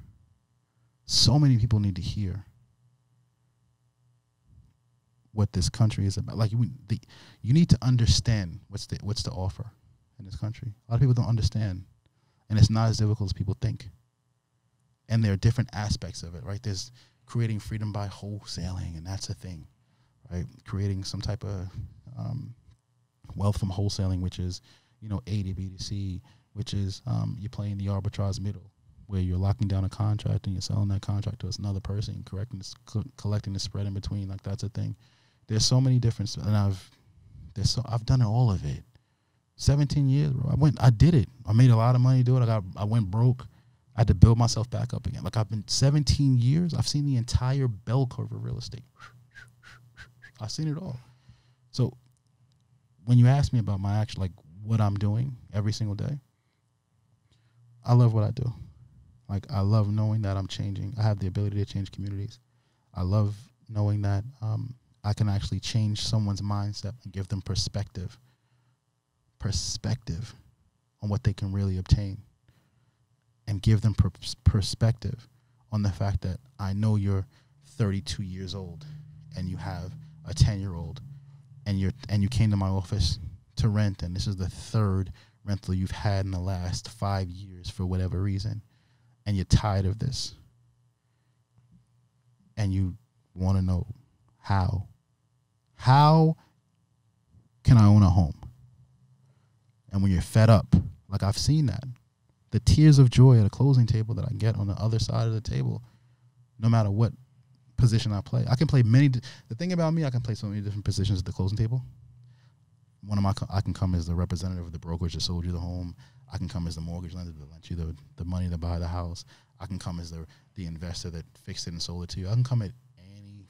So many people need to hear what this country is about. Like, you need to understand what's to offer in this country. A lot of people don't understand, and it's not as difficult as people think. And there are different aspects of it, right? There's creating freedom by wholesaling, and that's a thing, right? Creating some type of wealth from wholesaling, which is, you know, A to B to C, which is you're playing the arbitrage middle, where you're locking down a contract and you're selling that contract to another person, collecting the spread in between. Like, that's a thing. There's so many different, and I've done all of it. 17 years, bro. I did it. I made a lot of money doing it. I went broke. I had to build myself back up again. Like, I've been 17 years. I've seen the entire bell curve of real estate. I've seen it all. So when you ask me about my action, like what I'm doing every single day, I love what I do. Like, I love knowing that I'm changing. I have the ability to change communities. I love knowing that I can actually change someone's mindset and give them perspective on what they can really obtain, and give them perspective on the fact that I know you're 32 years old and you have a 10-year-old and you came to my office to rent, and this is the third rental you've had in the last 5 years for whatever reason, and you're tired of this and you want to know how can I own a home. And when you're fed up, like I've seen that, the tears of joy at a closing table that I get on the other side of the table, no matter what position I play. I can play many. The thing about me, I can play so many different positions at the closing table. I can come as the representative of the brokerage that sold you the home. I can come as the mortgage lender that lent you the money to buy the house. I can come as the investor that fixed it and sold it to you. I can come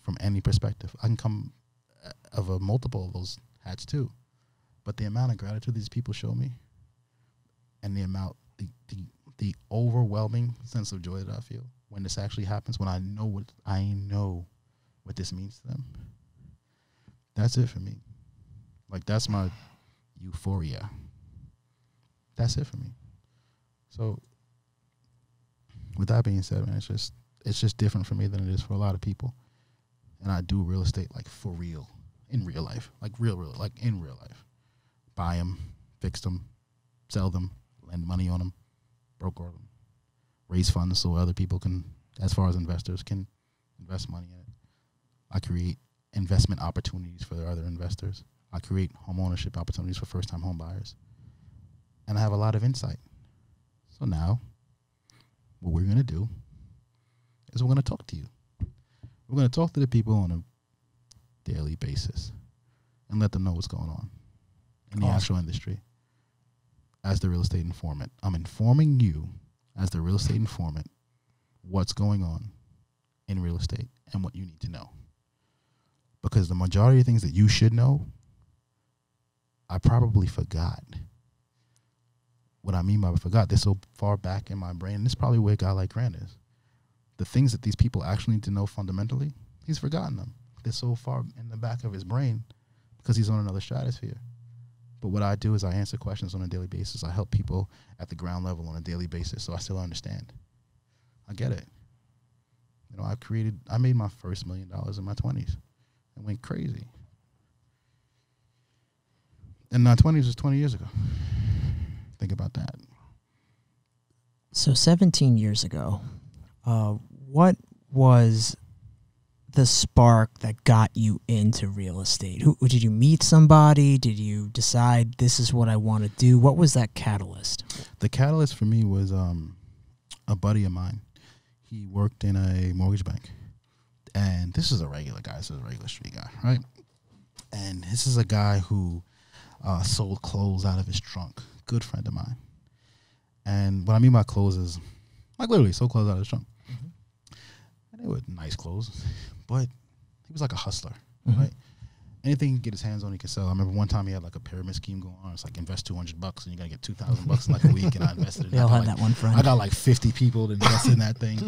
from any perspective. I can come of a multiple of those hats too. But the amount of gratitude these people show me, and the overwhelming sense of joy that I feel when this actually happens, when I know what this means to them, that's it for me. Like, that's my euphoria. That's it for me. So with that being said, man, it's just different for me than it is for a lot of people. And I do real estate like for real, in real life, like real, like in real life. Buy them, fix them, sell them, lend money on them, broker them, raise funds so other people can, as far as investors, can invest money in it. I create investment opportunities for the other investors. I create home ownership opportunities for first-time home buyers. And I have a lot of insight. So now what we're going to do is we're going to talk to you. We're going to talk to the people on a daily basis and let them know what's going on in the actual industry. As the real estate informant, I'm informing you as the real estate informant what's going on in real estate and what you need to know. Because the majority of things that you should know, I probably forgot. What I mean by forgot, they're so far back in my brain. And this is probably where a guy like Grant is. The things that these people actually need to know fundamentally, he's forgotten them. They're so far in the back of his brain because he's on another stratosphere. But what I do is I answer questions on a daily basis. I help people at the ground level on a daily basis, so I still understand. I get it. You know, I made my first $1 million in my 20s. It went crazy. And my 20s was 20 years ago. Think about that. So 17 years ago, what was the spark that got you into real estate? Did you meet somebody? Did you decide this is what I want to do? What was that catalyst? The catalyst for me was a buddy of mine. He worked in a mortgage bank, and this is a regular guy. This is a regular street guy, right? And this is a guy who sold clothes out of his trunk. Good friend of mine. And what I mean by clothes is, like, literally sold clothes out of his trunk. They were nice clothes, but he was like a hustler, right? Anything he could get his hands on, he could sell. I remember one time he had like a pyramid scheme going on. It's like, invest $200 and you're going to get 2,000 bucks in like a week. And I invested in that. That one friend. I got like 50 people to invest in that thing.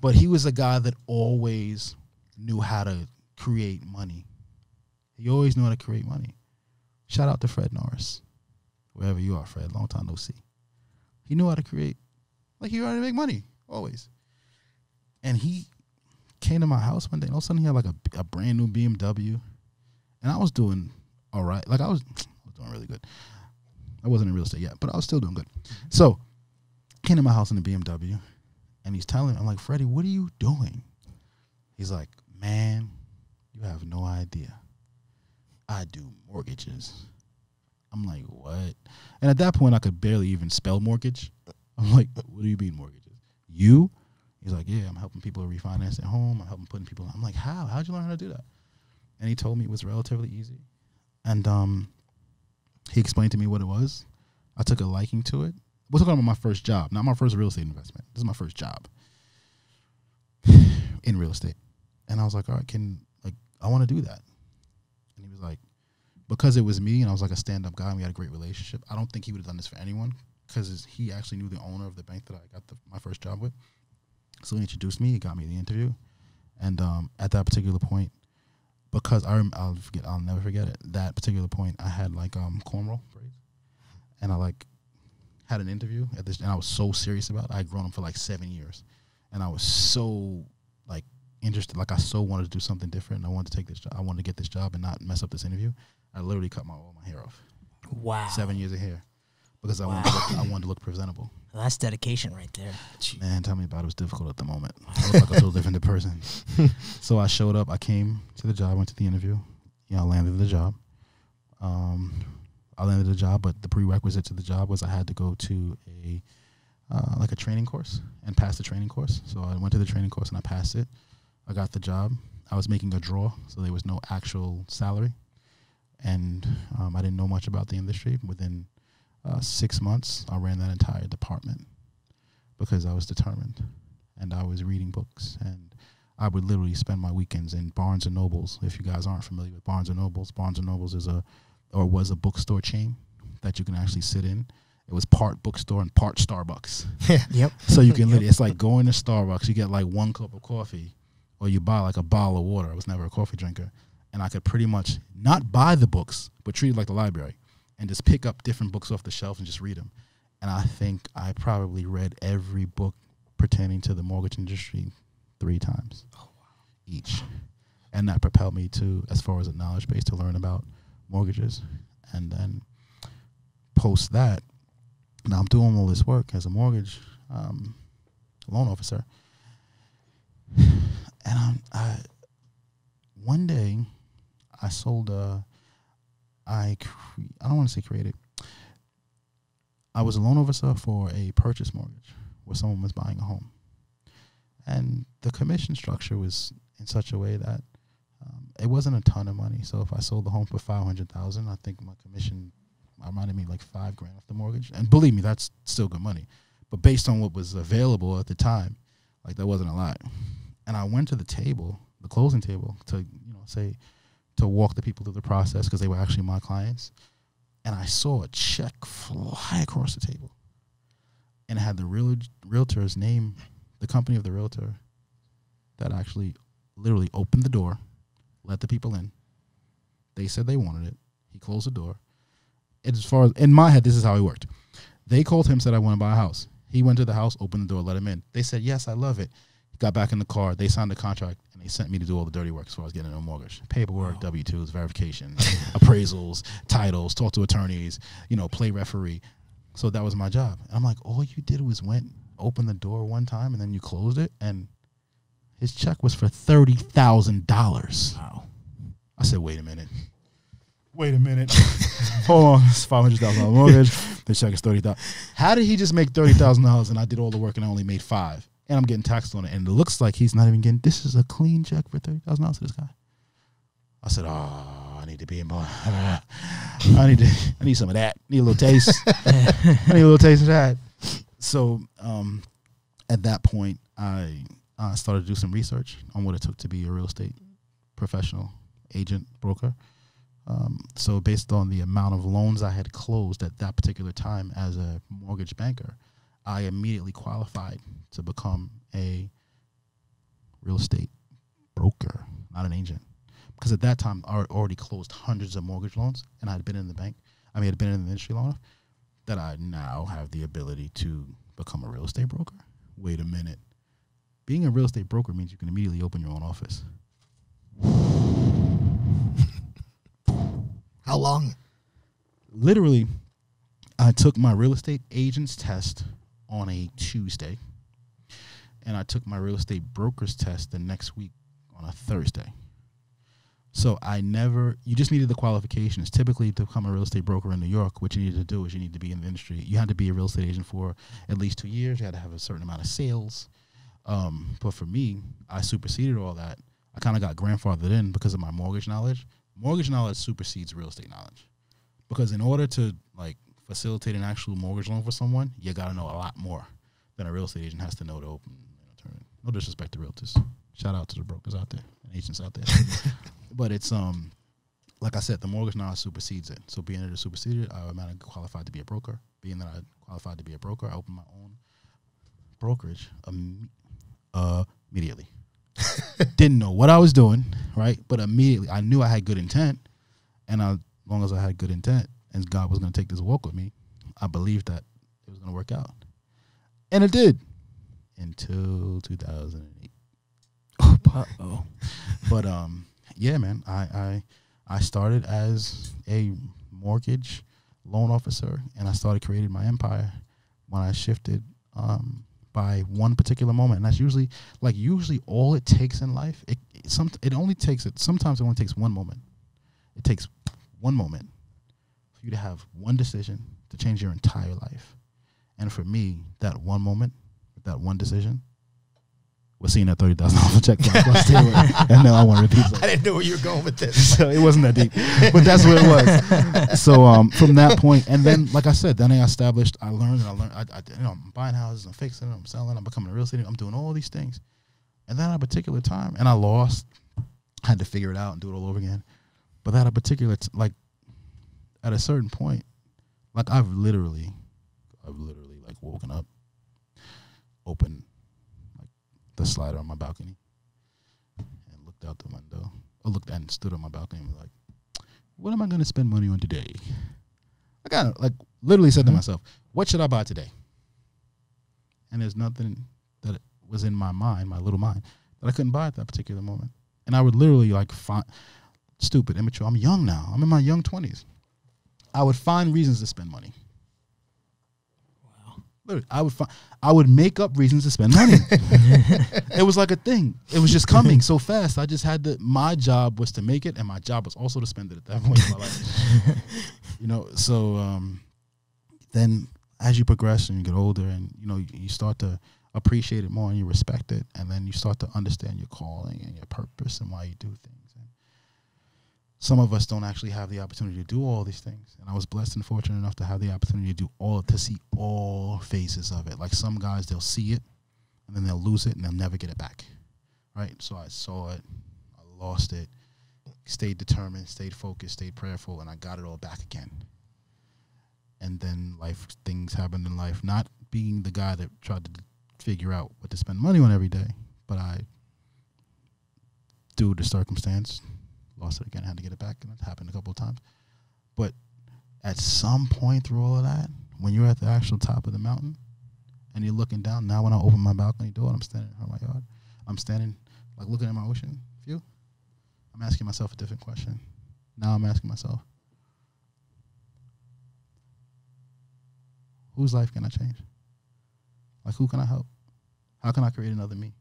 But he was a guy that always knew how to create money. He always knew how to create money. Shout out to Fred Norris. Wherever you are, Fred, long time no see. He knew how to create, like, he knew how to make money, always. And he came to my house one day, and all of a sudden he had like a brand new BMW, and I was doing all right. Like, I was doing really good. I wasn't in real estate yet, but I was still doing good. So came to my house in the BMW, and he's telling me, I'm like, Freddie, what are you doing? He's like, man, you have no idea. I do mortgages. I'm like, what? And at that point, I could barely even spell mortgage. I'm like, what do you mean mortgages? You? He's like, yeah, I'm helping people refinance at home. I'm helping putting people. I'm like, how? How'd you learn how to do that? And he told me it was relatively easy. And he explained to me what it was. I took a liking to it. We're talking about my first job, not my first real estate investment. This is my first job in real estate. And I was like, all right, I want to do that. And he was like, because it was me and I was like a stand-up guy and we had a great relationship, I don't think he would have done this for anyone, because he actually knew the owner of the bank that I got my first job with. So he introduced me, he got me the interview, And at that particular point, because I'll never forget it. That particular point, I had like cornrow braids, and I like had an interview at this, and I was so serious about it. I had grown them for like 7 years, and I was so like interested. Like I so wanted to do something different. I wanted to take this job. I wanted to get this job and not mess up this interview. I literally cut all my hair off. Wow. 7 years of hair, because wow. I wanted to look presentable. Well, that's dedication right there. Man, tell me about it. It was difficult at the moment. I looked like a totally different person. So I showed up. I came to the job, went to the interview. You know, I landed the job. But the prerequisite to the job was I had to go to a like a training course and pass the training course. So I went to the training course and I passed it. I got the job. I was making a draw, so there was no actual salary. And I didn't know much about the industry. Within 6 months, I ran that entire department because I was determined, and I was reading books, and I would literally spend my weekends in Barnes and Nobles. If you guys aren't familiar with Barnes and Nobles, Barnes and Nobles is was a bookstore chain that you can actually sit in. It was part bookstore and part Starbucks. Yep. So you can literally, it's like going to Starbucks. You get like one cup of coffee, or you buy like a bottle of water. I was never a coffee drinker, and I could pretty much not buy the books, but treat it like the library. And just pick up different books off the shelf and just read them. And I think I probably read every book pertaining to the mortgage industry 3 times each. And that propelled me to, as far as a knowledge base, to learn about mortgages. And then post that, now I'm doing all this work as a mortgage loan officer. And one day I sold a... I don't want to say created. I was a loan officer for a purchase mortgage where someone was buying a home. And the commission structure was in such a way that it wasn't a ton of money. So if I sold the home for $500,000, I think my commission reminded me like $5,000 off the mortgage. And believe me, that's still good money. But based on what was available at the time, like that wasn't a lot. And I went to the table, the closing table, to to walk the people through the process, because they were actually my clients. And I saw a check fly across the table, and it had the realtor's name, the company of the realtor that actually literally opened the door, let the people in. They said they wanted it. He closed the door. As far as in my head, this is how it worked. They called him, said, I want to buy a house. He went to the house, opened the door, let him in. They said, yes, I love it. Got back in the car. They signed the contract, and they sent me to do all the dirty work. So I was getting a mortgage, paperwork, W-2s, verification, appraisals, titles, talk to attorneys, play referee. So that was my job. And I'm like, all you did was open the door one time, and then you closed it. And his check was for $30,000. Wow. I said, wait a minute. Hold on, it's $500,000 mortgage. The check is $30,000. How did he just make $30,000 and I did all the work and I only made $5,000? And I'm getting taxed on it. And it looks like he's not even getting, this is a clean check for $30,000 to this guy. I said, I need to be in more. I need some of that. Need a little taste. I need a little taste of that. So at that point, I started to do some research on what it took to be a real estate professional, agent, broker. So based on the amount of loans I had closed at that particular time as a mortgage banker, I immediately qualified to become a real estate broker, not an agent. Because at that time, I had already closed hundreds of mortgage loans, and I had been in the bank. I mean, I'd been in the industry long enough that I now have the ability to become a real estate broker. Wait a minute. Being a real estate broker means you can immediately open your own office. How long? Literally, I took my real estate agent's test on a Tuesday, and I took my real estate broker's test the next week on a Thursday. So you just needed the qualifications. Typically, to become a real estate broker in New York, what you needed to do is you need to be in the industry. You had to be a real estate agent for at least 2 years. You had to have a certain amount of sales. But for me, I superseded all that. I kind of got grandfathered in because of my mortgage knowledge. Mortgage knowledge supersedes real estate knowledge, because in order to facilitate an actual mortgage loan for someone, you got to know a lot more than a real estate agent has to know to open an attorney. No disrespect to realtors. Shout out to the brokers out there and agents out there. But it's, like I said, the mortgage knowledge supersedes it. So being that it superseded it, I'm not qualified to be a broker. Being that I qualified to be a broker, I opened my own brokerage immediately. Didn't know what I was doing, right? But immediately I knew I had good intent, and as long as I had good intent and God was going to take this walk with me, I believed that it was going to work out. And it did, until 2008. Uh-oh. But yeah, man, I started as a mortgage loan officer, and I started creating my empire when I shifted by one particular moment. And that's usually, like, usually all it takes in life. Sometimes it only takes one moment. It takes one moment for you to have one decision to change your entire life. And for me, that one moment, that one decision, we're seeing that $30,000 check. And now I want to repeat that. I didn't know where you were going with this. So it wasn't that deep, but that's what it was. So from that point, and then, like I said, then I established, I learned, and I learned. You know, I'm buying houses, I'm fixing it, I'm selling, I'm becoming a real estate, I'm doing all these things. And then at a particular time, and I lost, I had to figure it out and do it all over again. But at a particular, at a certain point, like I've literally like woken up, opened the slider on my balcony and looked out the window. I looked and stood on my balcony and was like, what am I going to spend money on today? I kind of, like, literally said to myself, what should I buy today? And there's nothing that was in my mind, my little mind, that I couldn't buy at that particular moment. And I would literally, like, find, stupid, immature, I'm young now, I'm in my young 20s. I would find reasons to spend money. I would make up reasons to spend money. It was like a thing. It was just coming so fast. I just had to, my job was to make it, and my job was also to spend it at that point in my life. You know, so then as you progress and you get older, and, you know, you start to appreciate it more and you respect it, and then you start to understand your calling and your purpose and why you do things. And some of us don't actually have the opportunity to do all these things. And I was blessed and fortunate enough to have the opportunity to see all phases of it. Like, some guys, they'll see it and then they'll lose it and they'll never get it back. Right? So I saw it, I lost it, stayed determined, stayed focused, stayed prayerful, and I got it all back again. And then life, things happened in life. Not being the guy that tried to figure out what to spend money on every day, but I, due to circumstance, lost it again. I had to get it back, and it happened a couple of times. But at some point through all of that, when you're at the actual top of the mountain and you're looking down, now when I open my balcony door and I'm standing in my yard, I'm standing, like, looking at my ocean view, I'm asking myself a different question. Now I'm asking myself, whose life can I change? Like, who can I help? How can I create another me?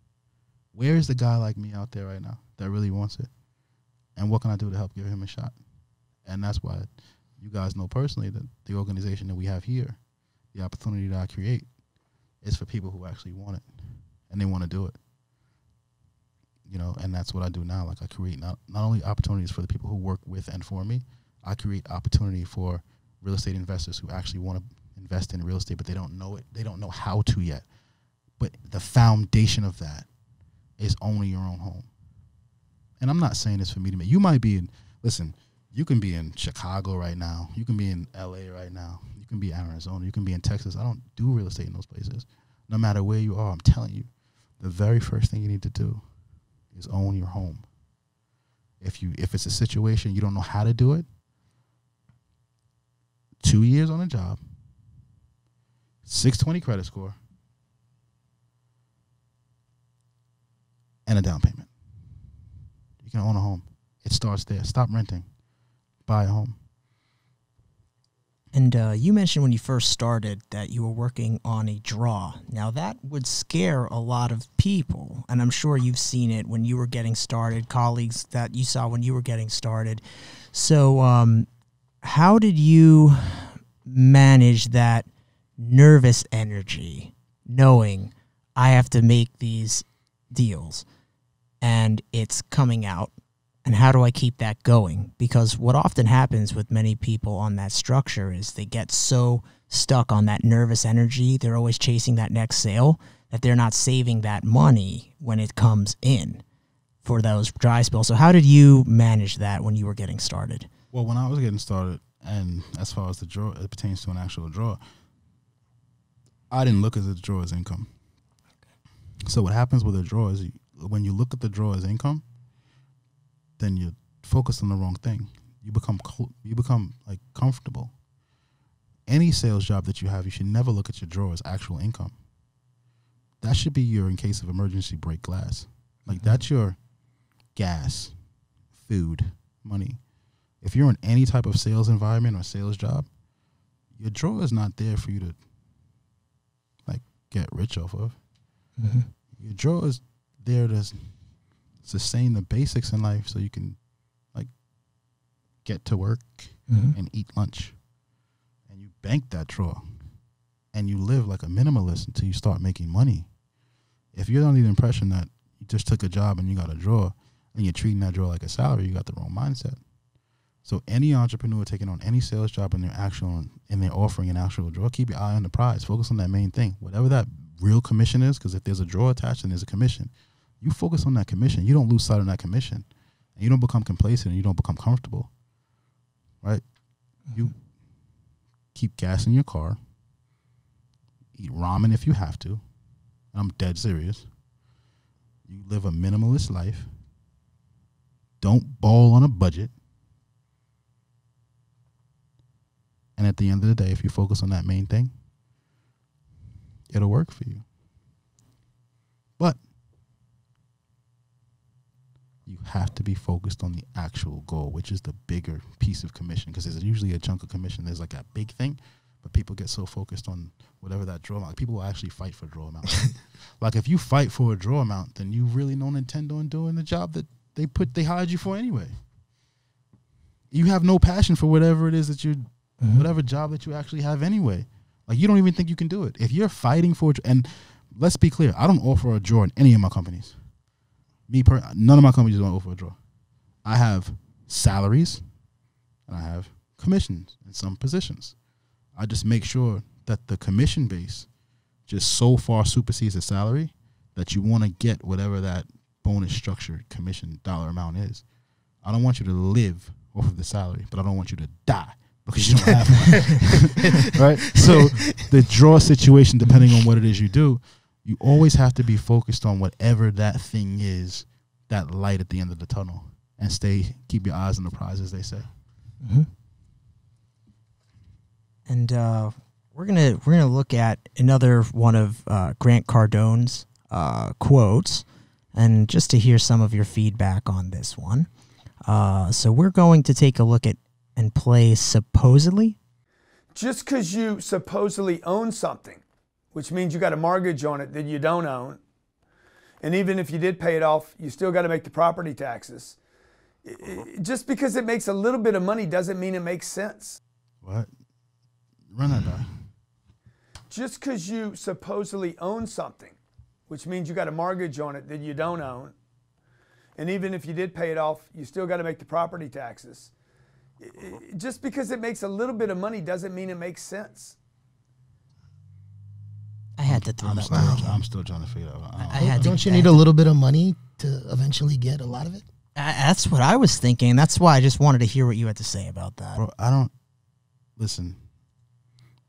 Where is the guy like me out there right now that really wants it? And what can I do to help give him a shot? And that's why you guys know personally that the organization that we have here, the opportunity that I create, is for people who actually want it and they want to do it. You know, and that's what I do now. Like, I create not only opportunities for the people who work with and for me, I create opportunity for real estate investors who actually want to invest in real estate, but they don't know it. They don't know how to yet. But the foundation of that is only your own home. And I'm not saying this for me to make. You might be in, listen, you can be in Chicago right now. You can be in LA right now. You can be in Arizona. You can be in Texas. I don't do real estate in those places. No matter where you are, I'm telling you, the very first thing you need to do is own your home. If it's a situation you don't know how to do it, 2 years on a job, 620 credit score, and a down payment. You can own a home. It starts there. Stop renting. Buy a home. And you mentioned when you first started that you were working on a draw. Now, that would scare a lot of people, and I'm sure you've seen it when you were getting started, colleagues that you saw when you were getting started. So how did you manage that nervous energy, knowing I have to make these deals? And it's coming out, and how do I keep that going? Because what often happens with many people on that structure is they get so stuck on that nervous energy, they're always chasing that next sale, that they're not saving that money when it comes in for those dry spells. So how did you manage that when you were getting started? Well, when I was getting started, and as far as the draw, it pertains to an actual draw, I didn't look at the draw as income. Okay. So what happens with a draw is when you look at the draw as income, then you focus on the wrong thing. You become like comfortable. Any sales job that you have, you should never look at your draw as actual income. That should be your in case of emergency break glass. Like that's your gas, food, money. If you're in any type of sales environment or sales job, your draw is not there for you to like get rich off of. Mm-hmm. Your draw is there to sustain the basics in life so you can like get to work mm-hmm. and eat lunch. And you bank that draw and you live like a minimalist until you start making money. If you're under the impression that you just took a job and you got a draw and you're treating that draw like a salary, you got the wrong mindset. So any entrepreneur taking on any sales job and they're offering an actual draw, keep your eye on the prize. Focus on that main thing, whatever that real commission is, because if there's a draw attached and there's a commission, you focus on that commission. You don't lose sight of that commission, and you don't become complacent and you don't become comfortable, right? You keep gas in your car, eat ramen if you have to. I'm dead serious. You live a minimalist life. Don't ball on a budget. And at the end of the day, if you focus on that main thing, it'll work for you. But you have to be focused on the actual goal, which is the bigger piece of commission, because there's usually a chunk of commission. There's like that big thing, but people get so focused on whatever that draw amount. People will actually fight for draw amount. Like if you fight for a draw amount, then you really don't intend on doing the job that they hired you for anyway. You have no passion for whatever it is that you're whatever job that you actually have anyway. Like you don't even think you can do it. If you're fighting for it, and let's be clear, I don't offer a draw in any of my companies. None of my companies don't offer a draw. I have salaries and I have commissions in some positions. I just make sure that the commission base just so far supersedes the salary that you want to get whatever that bonus structured commission dollar amount is. I don't want you to live off of the salary, but I don't want you to die because you don't have one. Right? So the draw situation, depending on what it is you do, you always have to be focused on whatever that thing is, that light at the end of the tunnel, and keep your eyes on the prize, as they say. Mm-hmm. And we're gonna look at another one of Grant Cardone's quotes, and just to hear some of your feedback on this one. So we're going to take a look at and play supposedly. Just because you supposedly own something, which means you got a mortgage on it that you don't own, and even if you did pay it off, you still got to make the property taxes. Just because it makes a little bit of money doesn't mean it makes sense. What? Run or die. Just because you supposedly own something, which means you got a mortgage on it that you don't own, and even if you did pay it off, you still got to make the property taxes. Just because it makes a little bit of money doesn't mean it makes sense. I had to throw that one. I'm still trying to figure out. Don't you need a little bit of money to eventually get a lot of it? That's what I was thinking. That's why I just wanted to hear what you had to say about that. Bro, I don't... Listen.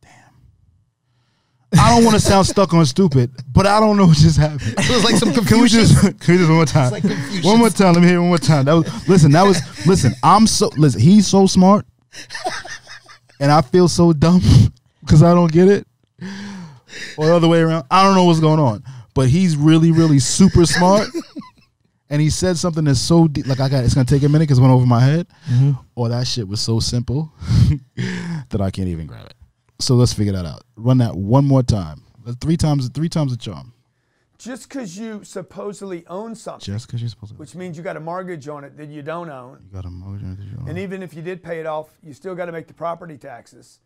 Damn. I don't want to sound stuck on stupid, but I don't know what just happened. It was like some confusion. Can we just one more time? Like one more time. Let me hear it one more time. That was... Listen, that was... Listen, I'm so... Listen, he's so smart, and I feel so dumb because I don't get it. Or the other way around. I don't know what's going on, but he's really, really super smart, and he said something that's so deep. Like it's gonna take a minute because it went over my head. Mm-hmm. Or that shit was so simple that I can't even grab it. So let's figure that out. Run that one more time. Three times a charm. Just because you supposedly own something, which means you got a mortgage on it that you don't own. You got a mortgage on it that you don't own. And even if you did pay it off, you still got to make the property taxes.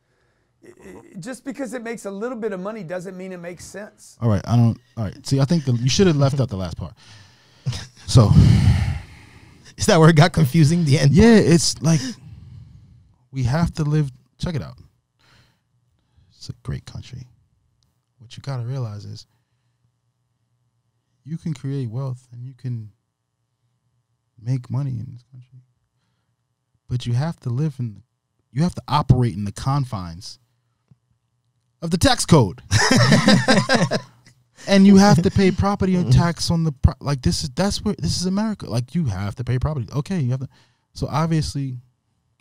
Just because it makes a little bit of money doesn't mean it makes sense. All right, See, I think you should have left out the last part. So, is that where it got confusing? The end. Yeah, it's like we have to live. Check it out. It's a great country. What you got to realize is, you can create wealth and you can make money in this country, but you have to live in, you have to operate in the confines of the tax code. And you have to pay property tax on the like. That's where this is America. Like, you have to pay property. Okay, you have to. So obviously,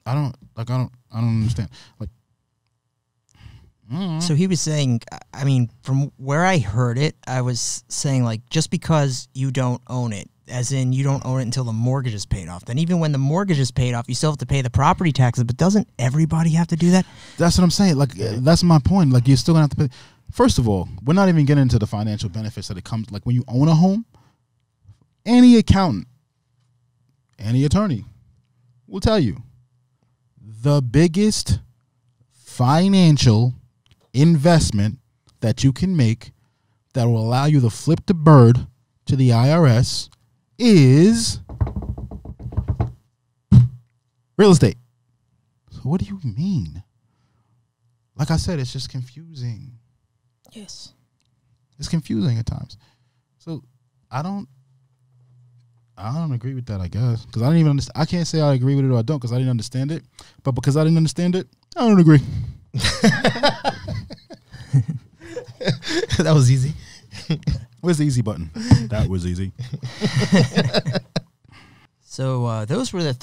I don't understand. Like, so he was saying, I mean, from where I heard it, I was saying, like, just because you don't own it, as in you don't own it until the mortgage is paid off. Then even when the mortgage is paid off, you still have to pay the property taxes. But doesn't everybody have to do that? That's what I'm saying. Like, that's my point. Like, you're still going to have to pay. First of all, we're not even getting into the financial benefits that it comes. Like, when you own a home, any accountant, any attorney will tell you the biggest financial investment that you can make that will allow you to flip the bird to the IRS is real estate. So what do you mean? Like I said, it's just confusing. Yes. It's confusing at times. So I don't agree with that, I guess, because I didn't even understand. I can't say I agree with it or I don't, because I didn't understand it. But because I didn't understand it, I don't agree. That was easy. Where's the easy button? That was easy. So those were the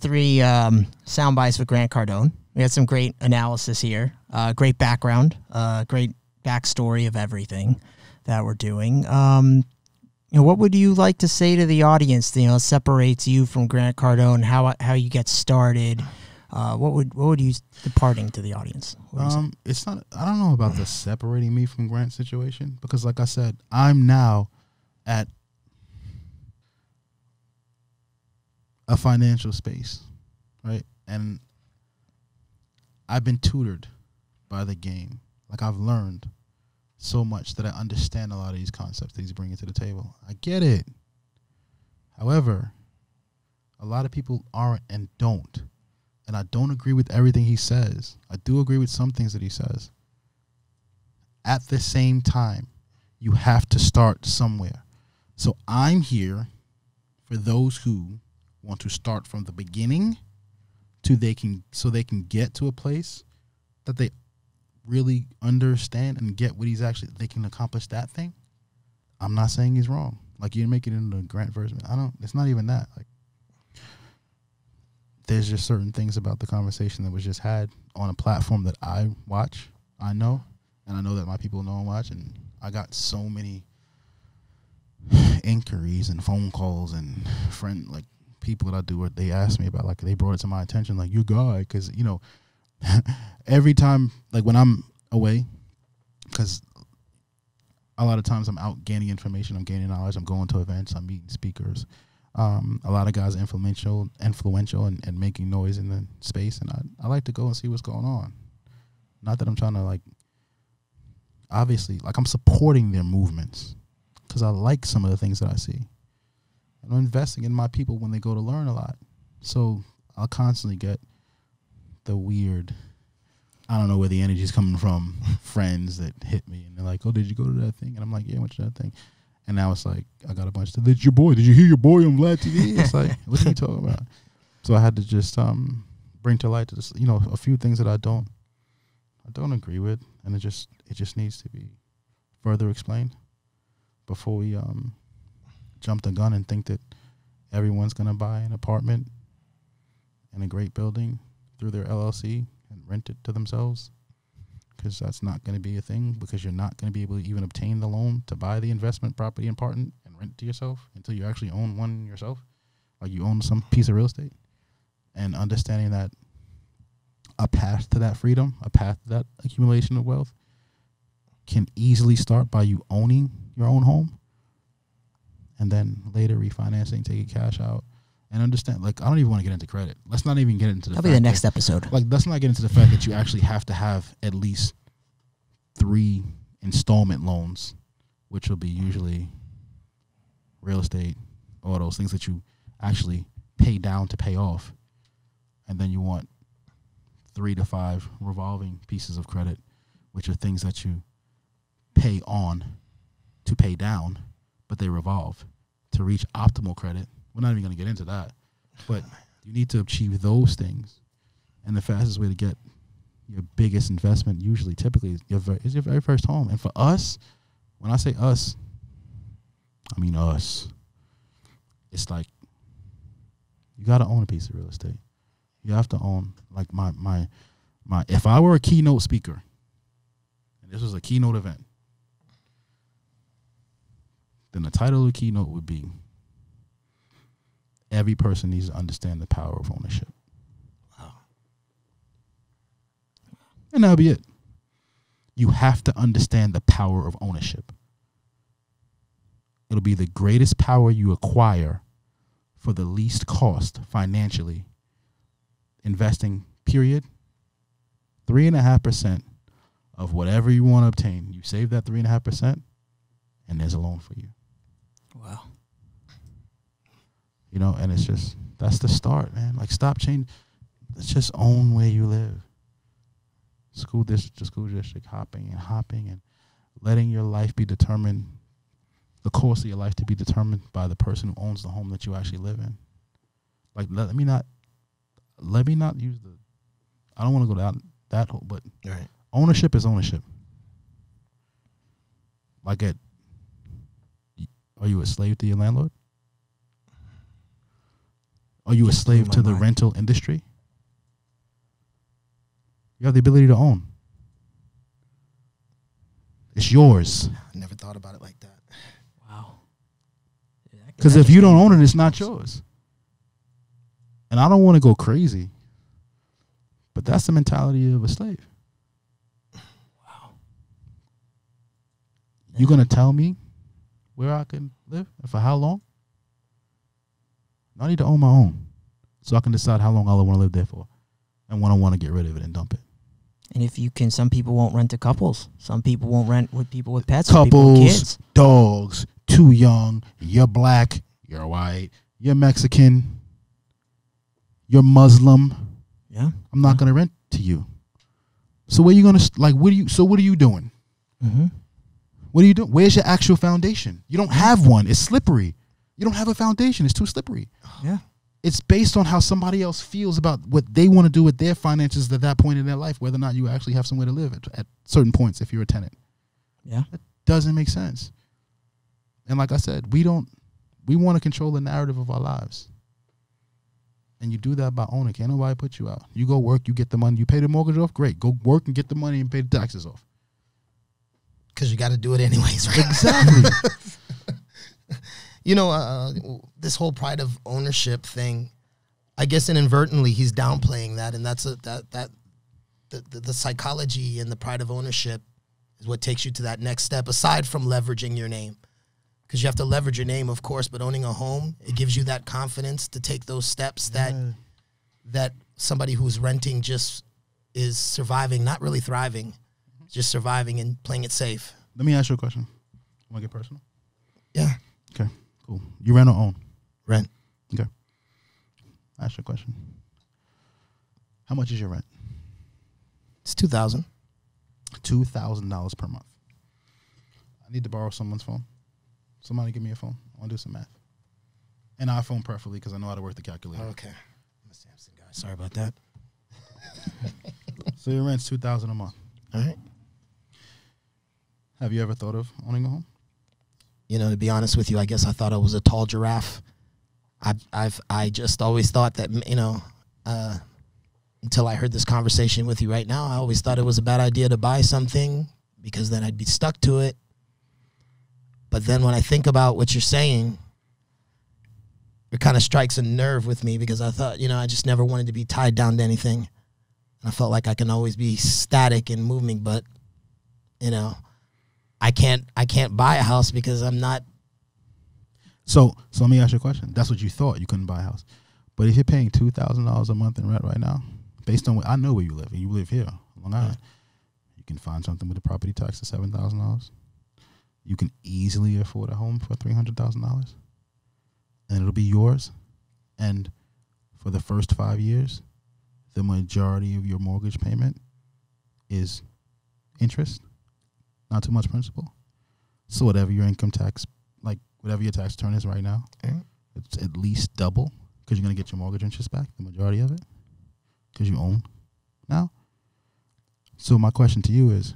three sound bites with Grant Cardone. We had some great analysis here, great background, great backstory of everything that we're doing. You know, what would you like to say to the audience that, you know, separates you from Grant Cardone? How you get started? What would you departing to the audience? It's not. I don't know about the separating me from Grant situation, because, like I said, I'm now at a financial space, right? And I've been tutored by the game. Like, I've learned so much that I understand a lot of these concepts that he's bringing to the table. I get it. However, a lot of people aren't and don't. And I don't agree with everything he says. I do agree with some things that he says. At the same time, you have to start somewhere. So I'm here for those who want to start from the beginning so they can get to a place that they really understand and get what he's actually, they can accomplish that thing. I'm not saying he's wrong. Like, you make it into the Grant version. It's not even that. Like, there's just certain things about the conversation that was just had on a platform that I watch, I know, and I know that my people know and watch, and I got so many inquiries and phone calls and like, people that I do, they ask me about, like, they brought it to my attention, like, you guy, because, you know, every time, like, when I'm away, because a lot of times I'm out gaining information, I'm gaining knowledge, I'm going to events, I'm meeting speakers. A lot of guys are influential and making noise in the space, and I like to go and see what's going on. Not that I'm trying to, like, obviously, like, I'm supporting their movements because I like some of the things that I see. And I'm investing in my people when they go to learn a lot. So I'll constantly get the weird, I don't know where the energy is coming from, friends that hit me, and they're like, oh, did you go to that thing? And I'm like, yeah, I went to that thing. And now it's like, I got a bunch of, that's your boy. Did you hear your boy on Vlad TV? It's like, what are you talking about? So I had to just bring to light, you know, a few things that I don't agree with, and it just needs to be further explained before we jump the gun and think that everyone's gonna buy an apartment in a great building through their LLC and rent it to themselves. Because that's not going to be a thing, because you're not going to be able to even obtain the loan to buy the investment property in part and rent to yourself until you actually own one yourself, like you own some piece of real estate. And understanding that a path to that freedom, a path to that accumulation of wealth can easily start by you owning your own home and then later refinancing, taking cash out. And understand, like, I don't even want to get into credit. Let's not even get into the fact. That'll be the next episode. Like, let's not get into the fact that you actually have to have at least 3 installment loans, which will be usually real estate, autos, things that you actually pay down to pay off. And then you want 3 to 5 revolving pieces of credit, which are things that you pay on to pay down, but they revolve to reach optimal credit. We're not even going to get into that, but you need to achieve those things. And the fastest way to get your biggest investment, usually, typically, is your very first home. And for us, When I say us, I mean us. It's like, you got to own a piece of real estate. You have to own, like, my if I were a keynote speaker, and this was a keynote event, then the title of the keynote would be, every person needs to understand the power of ownership. Wow. And that'll be it. You have to understand the power of ownership. It'll be the greatest power you acquire for the least cost financially. Investing, period. 3.5% of whatever you want to obtain. You save that 3.5%, and there's a loan for you. Wow. You know, and it's just, that's the start, man. Like, stop changing. Let's just own where you live. School district to school district, hopping and hopping, and letting your life be determined, the course of your life to be determined by the person who owns the home that you actually live in. Like, let me not use the, I don't want to go down that hole, but right. Ownership is ownership. Like, are you a slave to your landlord? Are you a slave to the rental industry? You have the ability to own. It's yours. I never thought about it like that. Wow. Because if you don't own it, it's not yours. And I don't want to go crazy, but that's the mentality of a slave. Wow. You're going to tell me where I can live and for how long? I need to own my own so I can decide how long I want to live there for and when I want to get rid of it and dump it. And if you can, some people won't rent to couples. Some people won't rent with people with pets. Couples, people with kids. Dogs, too young, you're black, you're white, you're Mexican, you're Muslim. Yeah. I'm not going to rent to you. So where are you going to, like, what are you doing? Mm-hmm. What are you doing? Where's your actual foundation? You don't have one. It's slippery. You don't have a foundation. It's too slippery. Yeah. It's based on how somebody else feels about what they want to do with their finances at that point in their life, whether or not you actually have somewhere to live at certain points if you're a tenant. Yeah. That doesn't make sense. And like I said, we want to control the narrative of our lives. And you do that by owning. Can't nobody put you out. You go work, you get the money. You pay the mortgage off, great. Go work and get the money and pay the taxes off. Because you got to do it anyways, right? Exactly. You know, this whole pride of ownership thing, I guess inadvertently he's downplaying that, and that's the psychology and the pride of ownership is what takes you to that next step, aside from leveraging your name. Because you have to leverage your name, of course, but owning a home, it gives you that confidence to take those steps that that somebody who's renting just is surviving, not really thriving, just surviving and playing it safe. Let me ask you a question. Want to get personal? Yeah. Okay. Cool. You rent or own? Rent. Okay. I asked you a question. How much is your rent? It's $2,000. $2,000 per month. I need to borrow someone's phone. Somebody give me a phone. I want to do some math. An iPhone preferably, because I know how to work the calculator. Okay. I'm a Samsung guy. Sorry about that. So your rent's $2,000 a month. All right. Have you ever thought of owning a home? You know, to be honest with you, I guess I thought I was a tall giraffe. I just always thought that, you know, until I heard this conversation with you right now, I always thought it was a bad idea to buy something because then I'd be stuck to it. But then when I think about what you're saying, it kind of strikes a nerve with me because I thought, you know, I just never wanted to be tied down to anything. And I felt like I can always be static and moving, but, you know, I can't buy a house because I'm not. So let me ask you a question. That's what you thought, you couldn't buy a house. But if you're paying $2,000 a month in rent right now, based on what I know where you live, and you live here, Long Island, you can find something with a property tax of $7,000. You can easily afford a home for $300,000, and it'll be yours. And for the first 5 years, the majority of your mortgage payment is interest. Not too much principal. So whatever your income tax, like whatever your tax return is right now, it's at least double because you're going to get your mortgage interest back, the majority of it, because you own now. So my question to you is,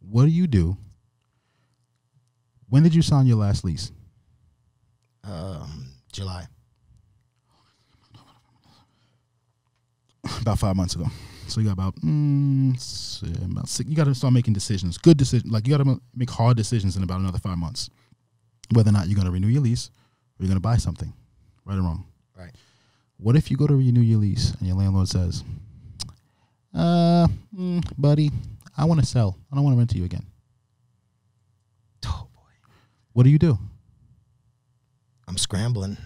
what do you do When did you sign your last lease? July. About 5 months ago. So you got about 6. You got to start making decisions. Good decisions. Like, you got to make hard decisions in about another 5 months. Whether or not you're going to renew your lease or you're going to buy something. Right or wrong? Right. What if you go to renew your lease and your landlord says, buddy, I want to sell. I don't want to rent to you again. Oh, boy. What do? I'm scrambling.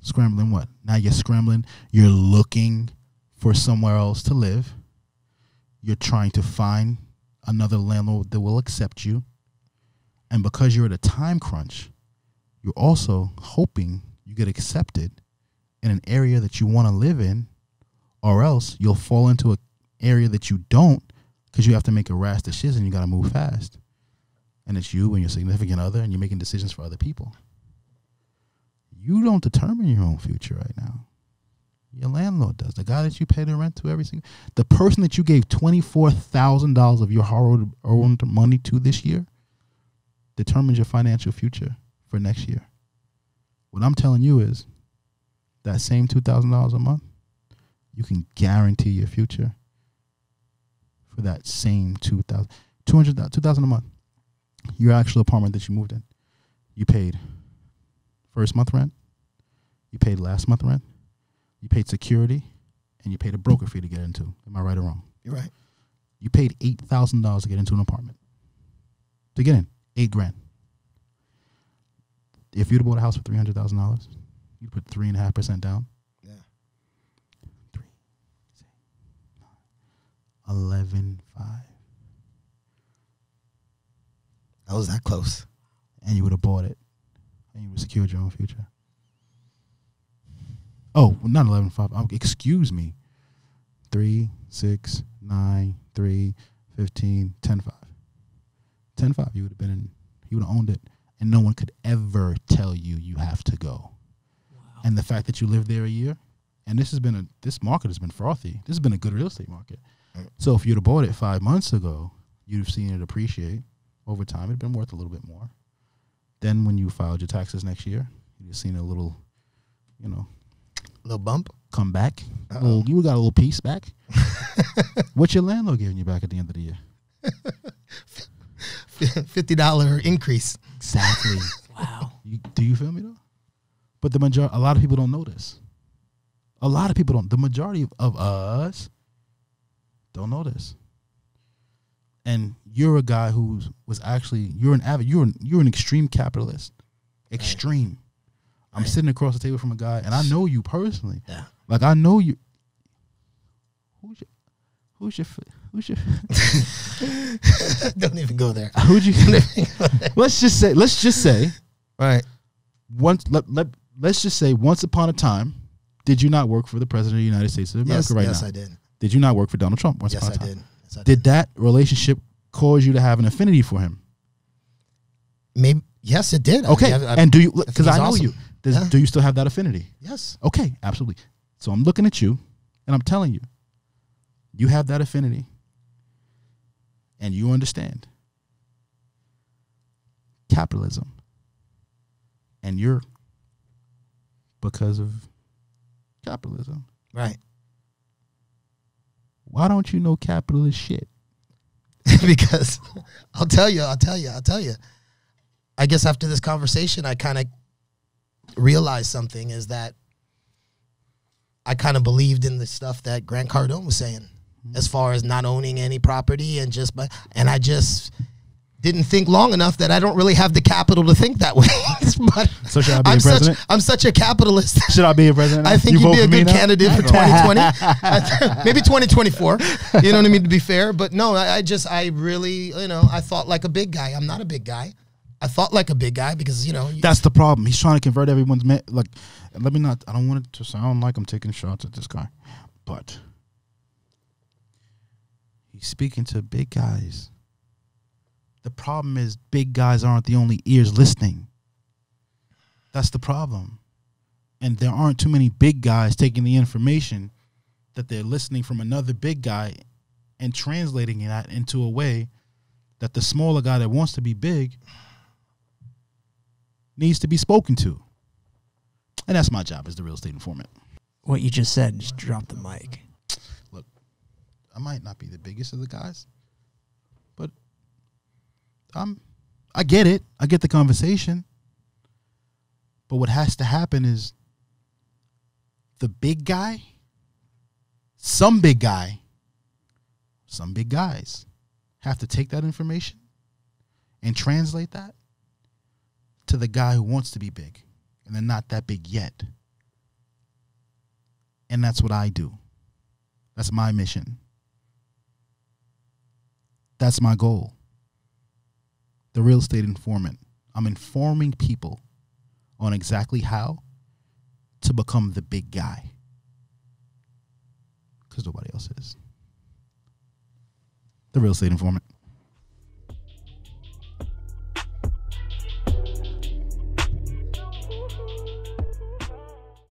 Scrambling what? Now you're scrambling. You're looking for somewhere else to live. You're trying to find another landlord that will accept you. And because you're at a time crunch, you're also hoping you get accepted in an area that you want to live in, or else you'll fall into an area that you don't, because you have to make a rash decision. You got to move fast. And it's you and your significant other, and you're making decisions for other people. You don't determine your own future right now. Your landlord does. The guy that you pay the rent to every single, the person that you gave $24,000 of your hard-earned money to this year determines your financial future for next year. What I'm telling you is that same $2,000 a month, you can guarantee your future for that same $2,000. $2,000 a month, your actual apartment that you moved in. You paid first month rent, you paid last month rent, you paid security, and you paid a broker fee to get into. Am I right or wrong? You're right. You paid $8,000 to get into an apartment. To get in, $8,000. If you'd have bought a house for $300,000, you'd put 3.5% down. Yeah. 3, 6, 9, 11.5. I was that close. And you would have bought it. And you would have secured your own future. Oh, well, not 11.5. Excuse me. 3, 6, 9, 3, 15, 10.5. 10.5. You would have been in. You would have owned it. And no one could ever tell you you have to go. Wow. And the fact that you lived there a year, and this has been this market has been frothy. This has been a good real estate market. Right. So if you'd have bought it 5 months ago, you'd have seen it appreciate over time. It'd been worth a little bit more. Then when you filed your taxes next year, you'd have seen a little, you know, little bump come back. Uh-oh. You got a little piece back. What's your landlord giving you back at the end of the year? $50 increase. Exactly. Wow. Do you feel me though? But the majority, a lot of people don't know this. A lot of people don't. The majority of us don't know this. And you're a guy who was actually, you're an extreme capitalist. Extreme. Right. I'm sitting across the table from a guy, and I know you personally. Yeah. Like I know you. Who's your don't even go there. Who'd you go there? Let's just say right. Let's just say once upon a time, did you not work for the President of the United States of America? Yes, right. Yes, now? I did. Did you not work for Donald Trump once upon a time? Did. Yes, I did. Did that relationship cause you to have an affinity for him? Maybe. Yes, it did. Okay. I mean, and do you, because I know awesome. You. Yeah. Do you still have that affinity? Yes. Okay, absolutely. So I'm looking at you and I'm telling you, you have that affinity and you understand capitalism, and you're because of capitalism. Right. Why don't you know capitalist shit? Because I'll tell you. I guess after this conversation, I kind of realized something is that I kind of believed in the stuff that Grant Cardone was saying. As far as not owning any property and just, and I just didn't think long enough that I don't really have the capital to think that way. But so should I be president? I'm such a capitalist. Should I be a president? I think you'd be a good candidate for 2020. Maybe 2024. You know what I mean? To be fair. But no, I really, you know, I thought like a big guy. I'm not a big guy. I thought like a big guy because, you know. That's the problem. He's trying to convert everyone's, like, let me not, I don't want it to sound like I'm taking shots at this guy. But he's speaking to big guys. The problem is big guys aren't the only ears listening. That's the problem. And there aren't too many big guys taking the information that they're listening from another big guy and translating it into a way that the smaller guy that wants to be big needs to be spoken to. And that's my job as the real estate informant. What you just said, just drop the mic. Look, I might not be the biggest of the guys, but I get it. I get the conversation. But what has to happen is the big guy, some big guys have to take that information and translate that to the guy who wants to be big. And they're not that big yet. And that's what I do. That's my mission. That's my goal. The real estate informant. I'm informing people on exactly how to become the big guy. Because nobody else is. The real estate informant.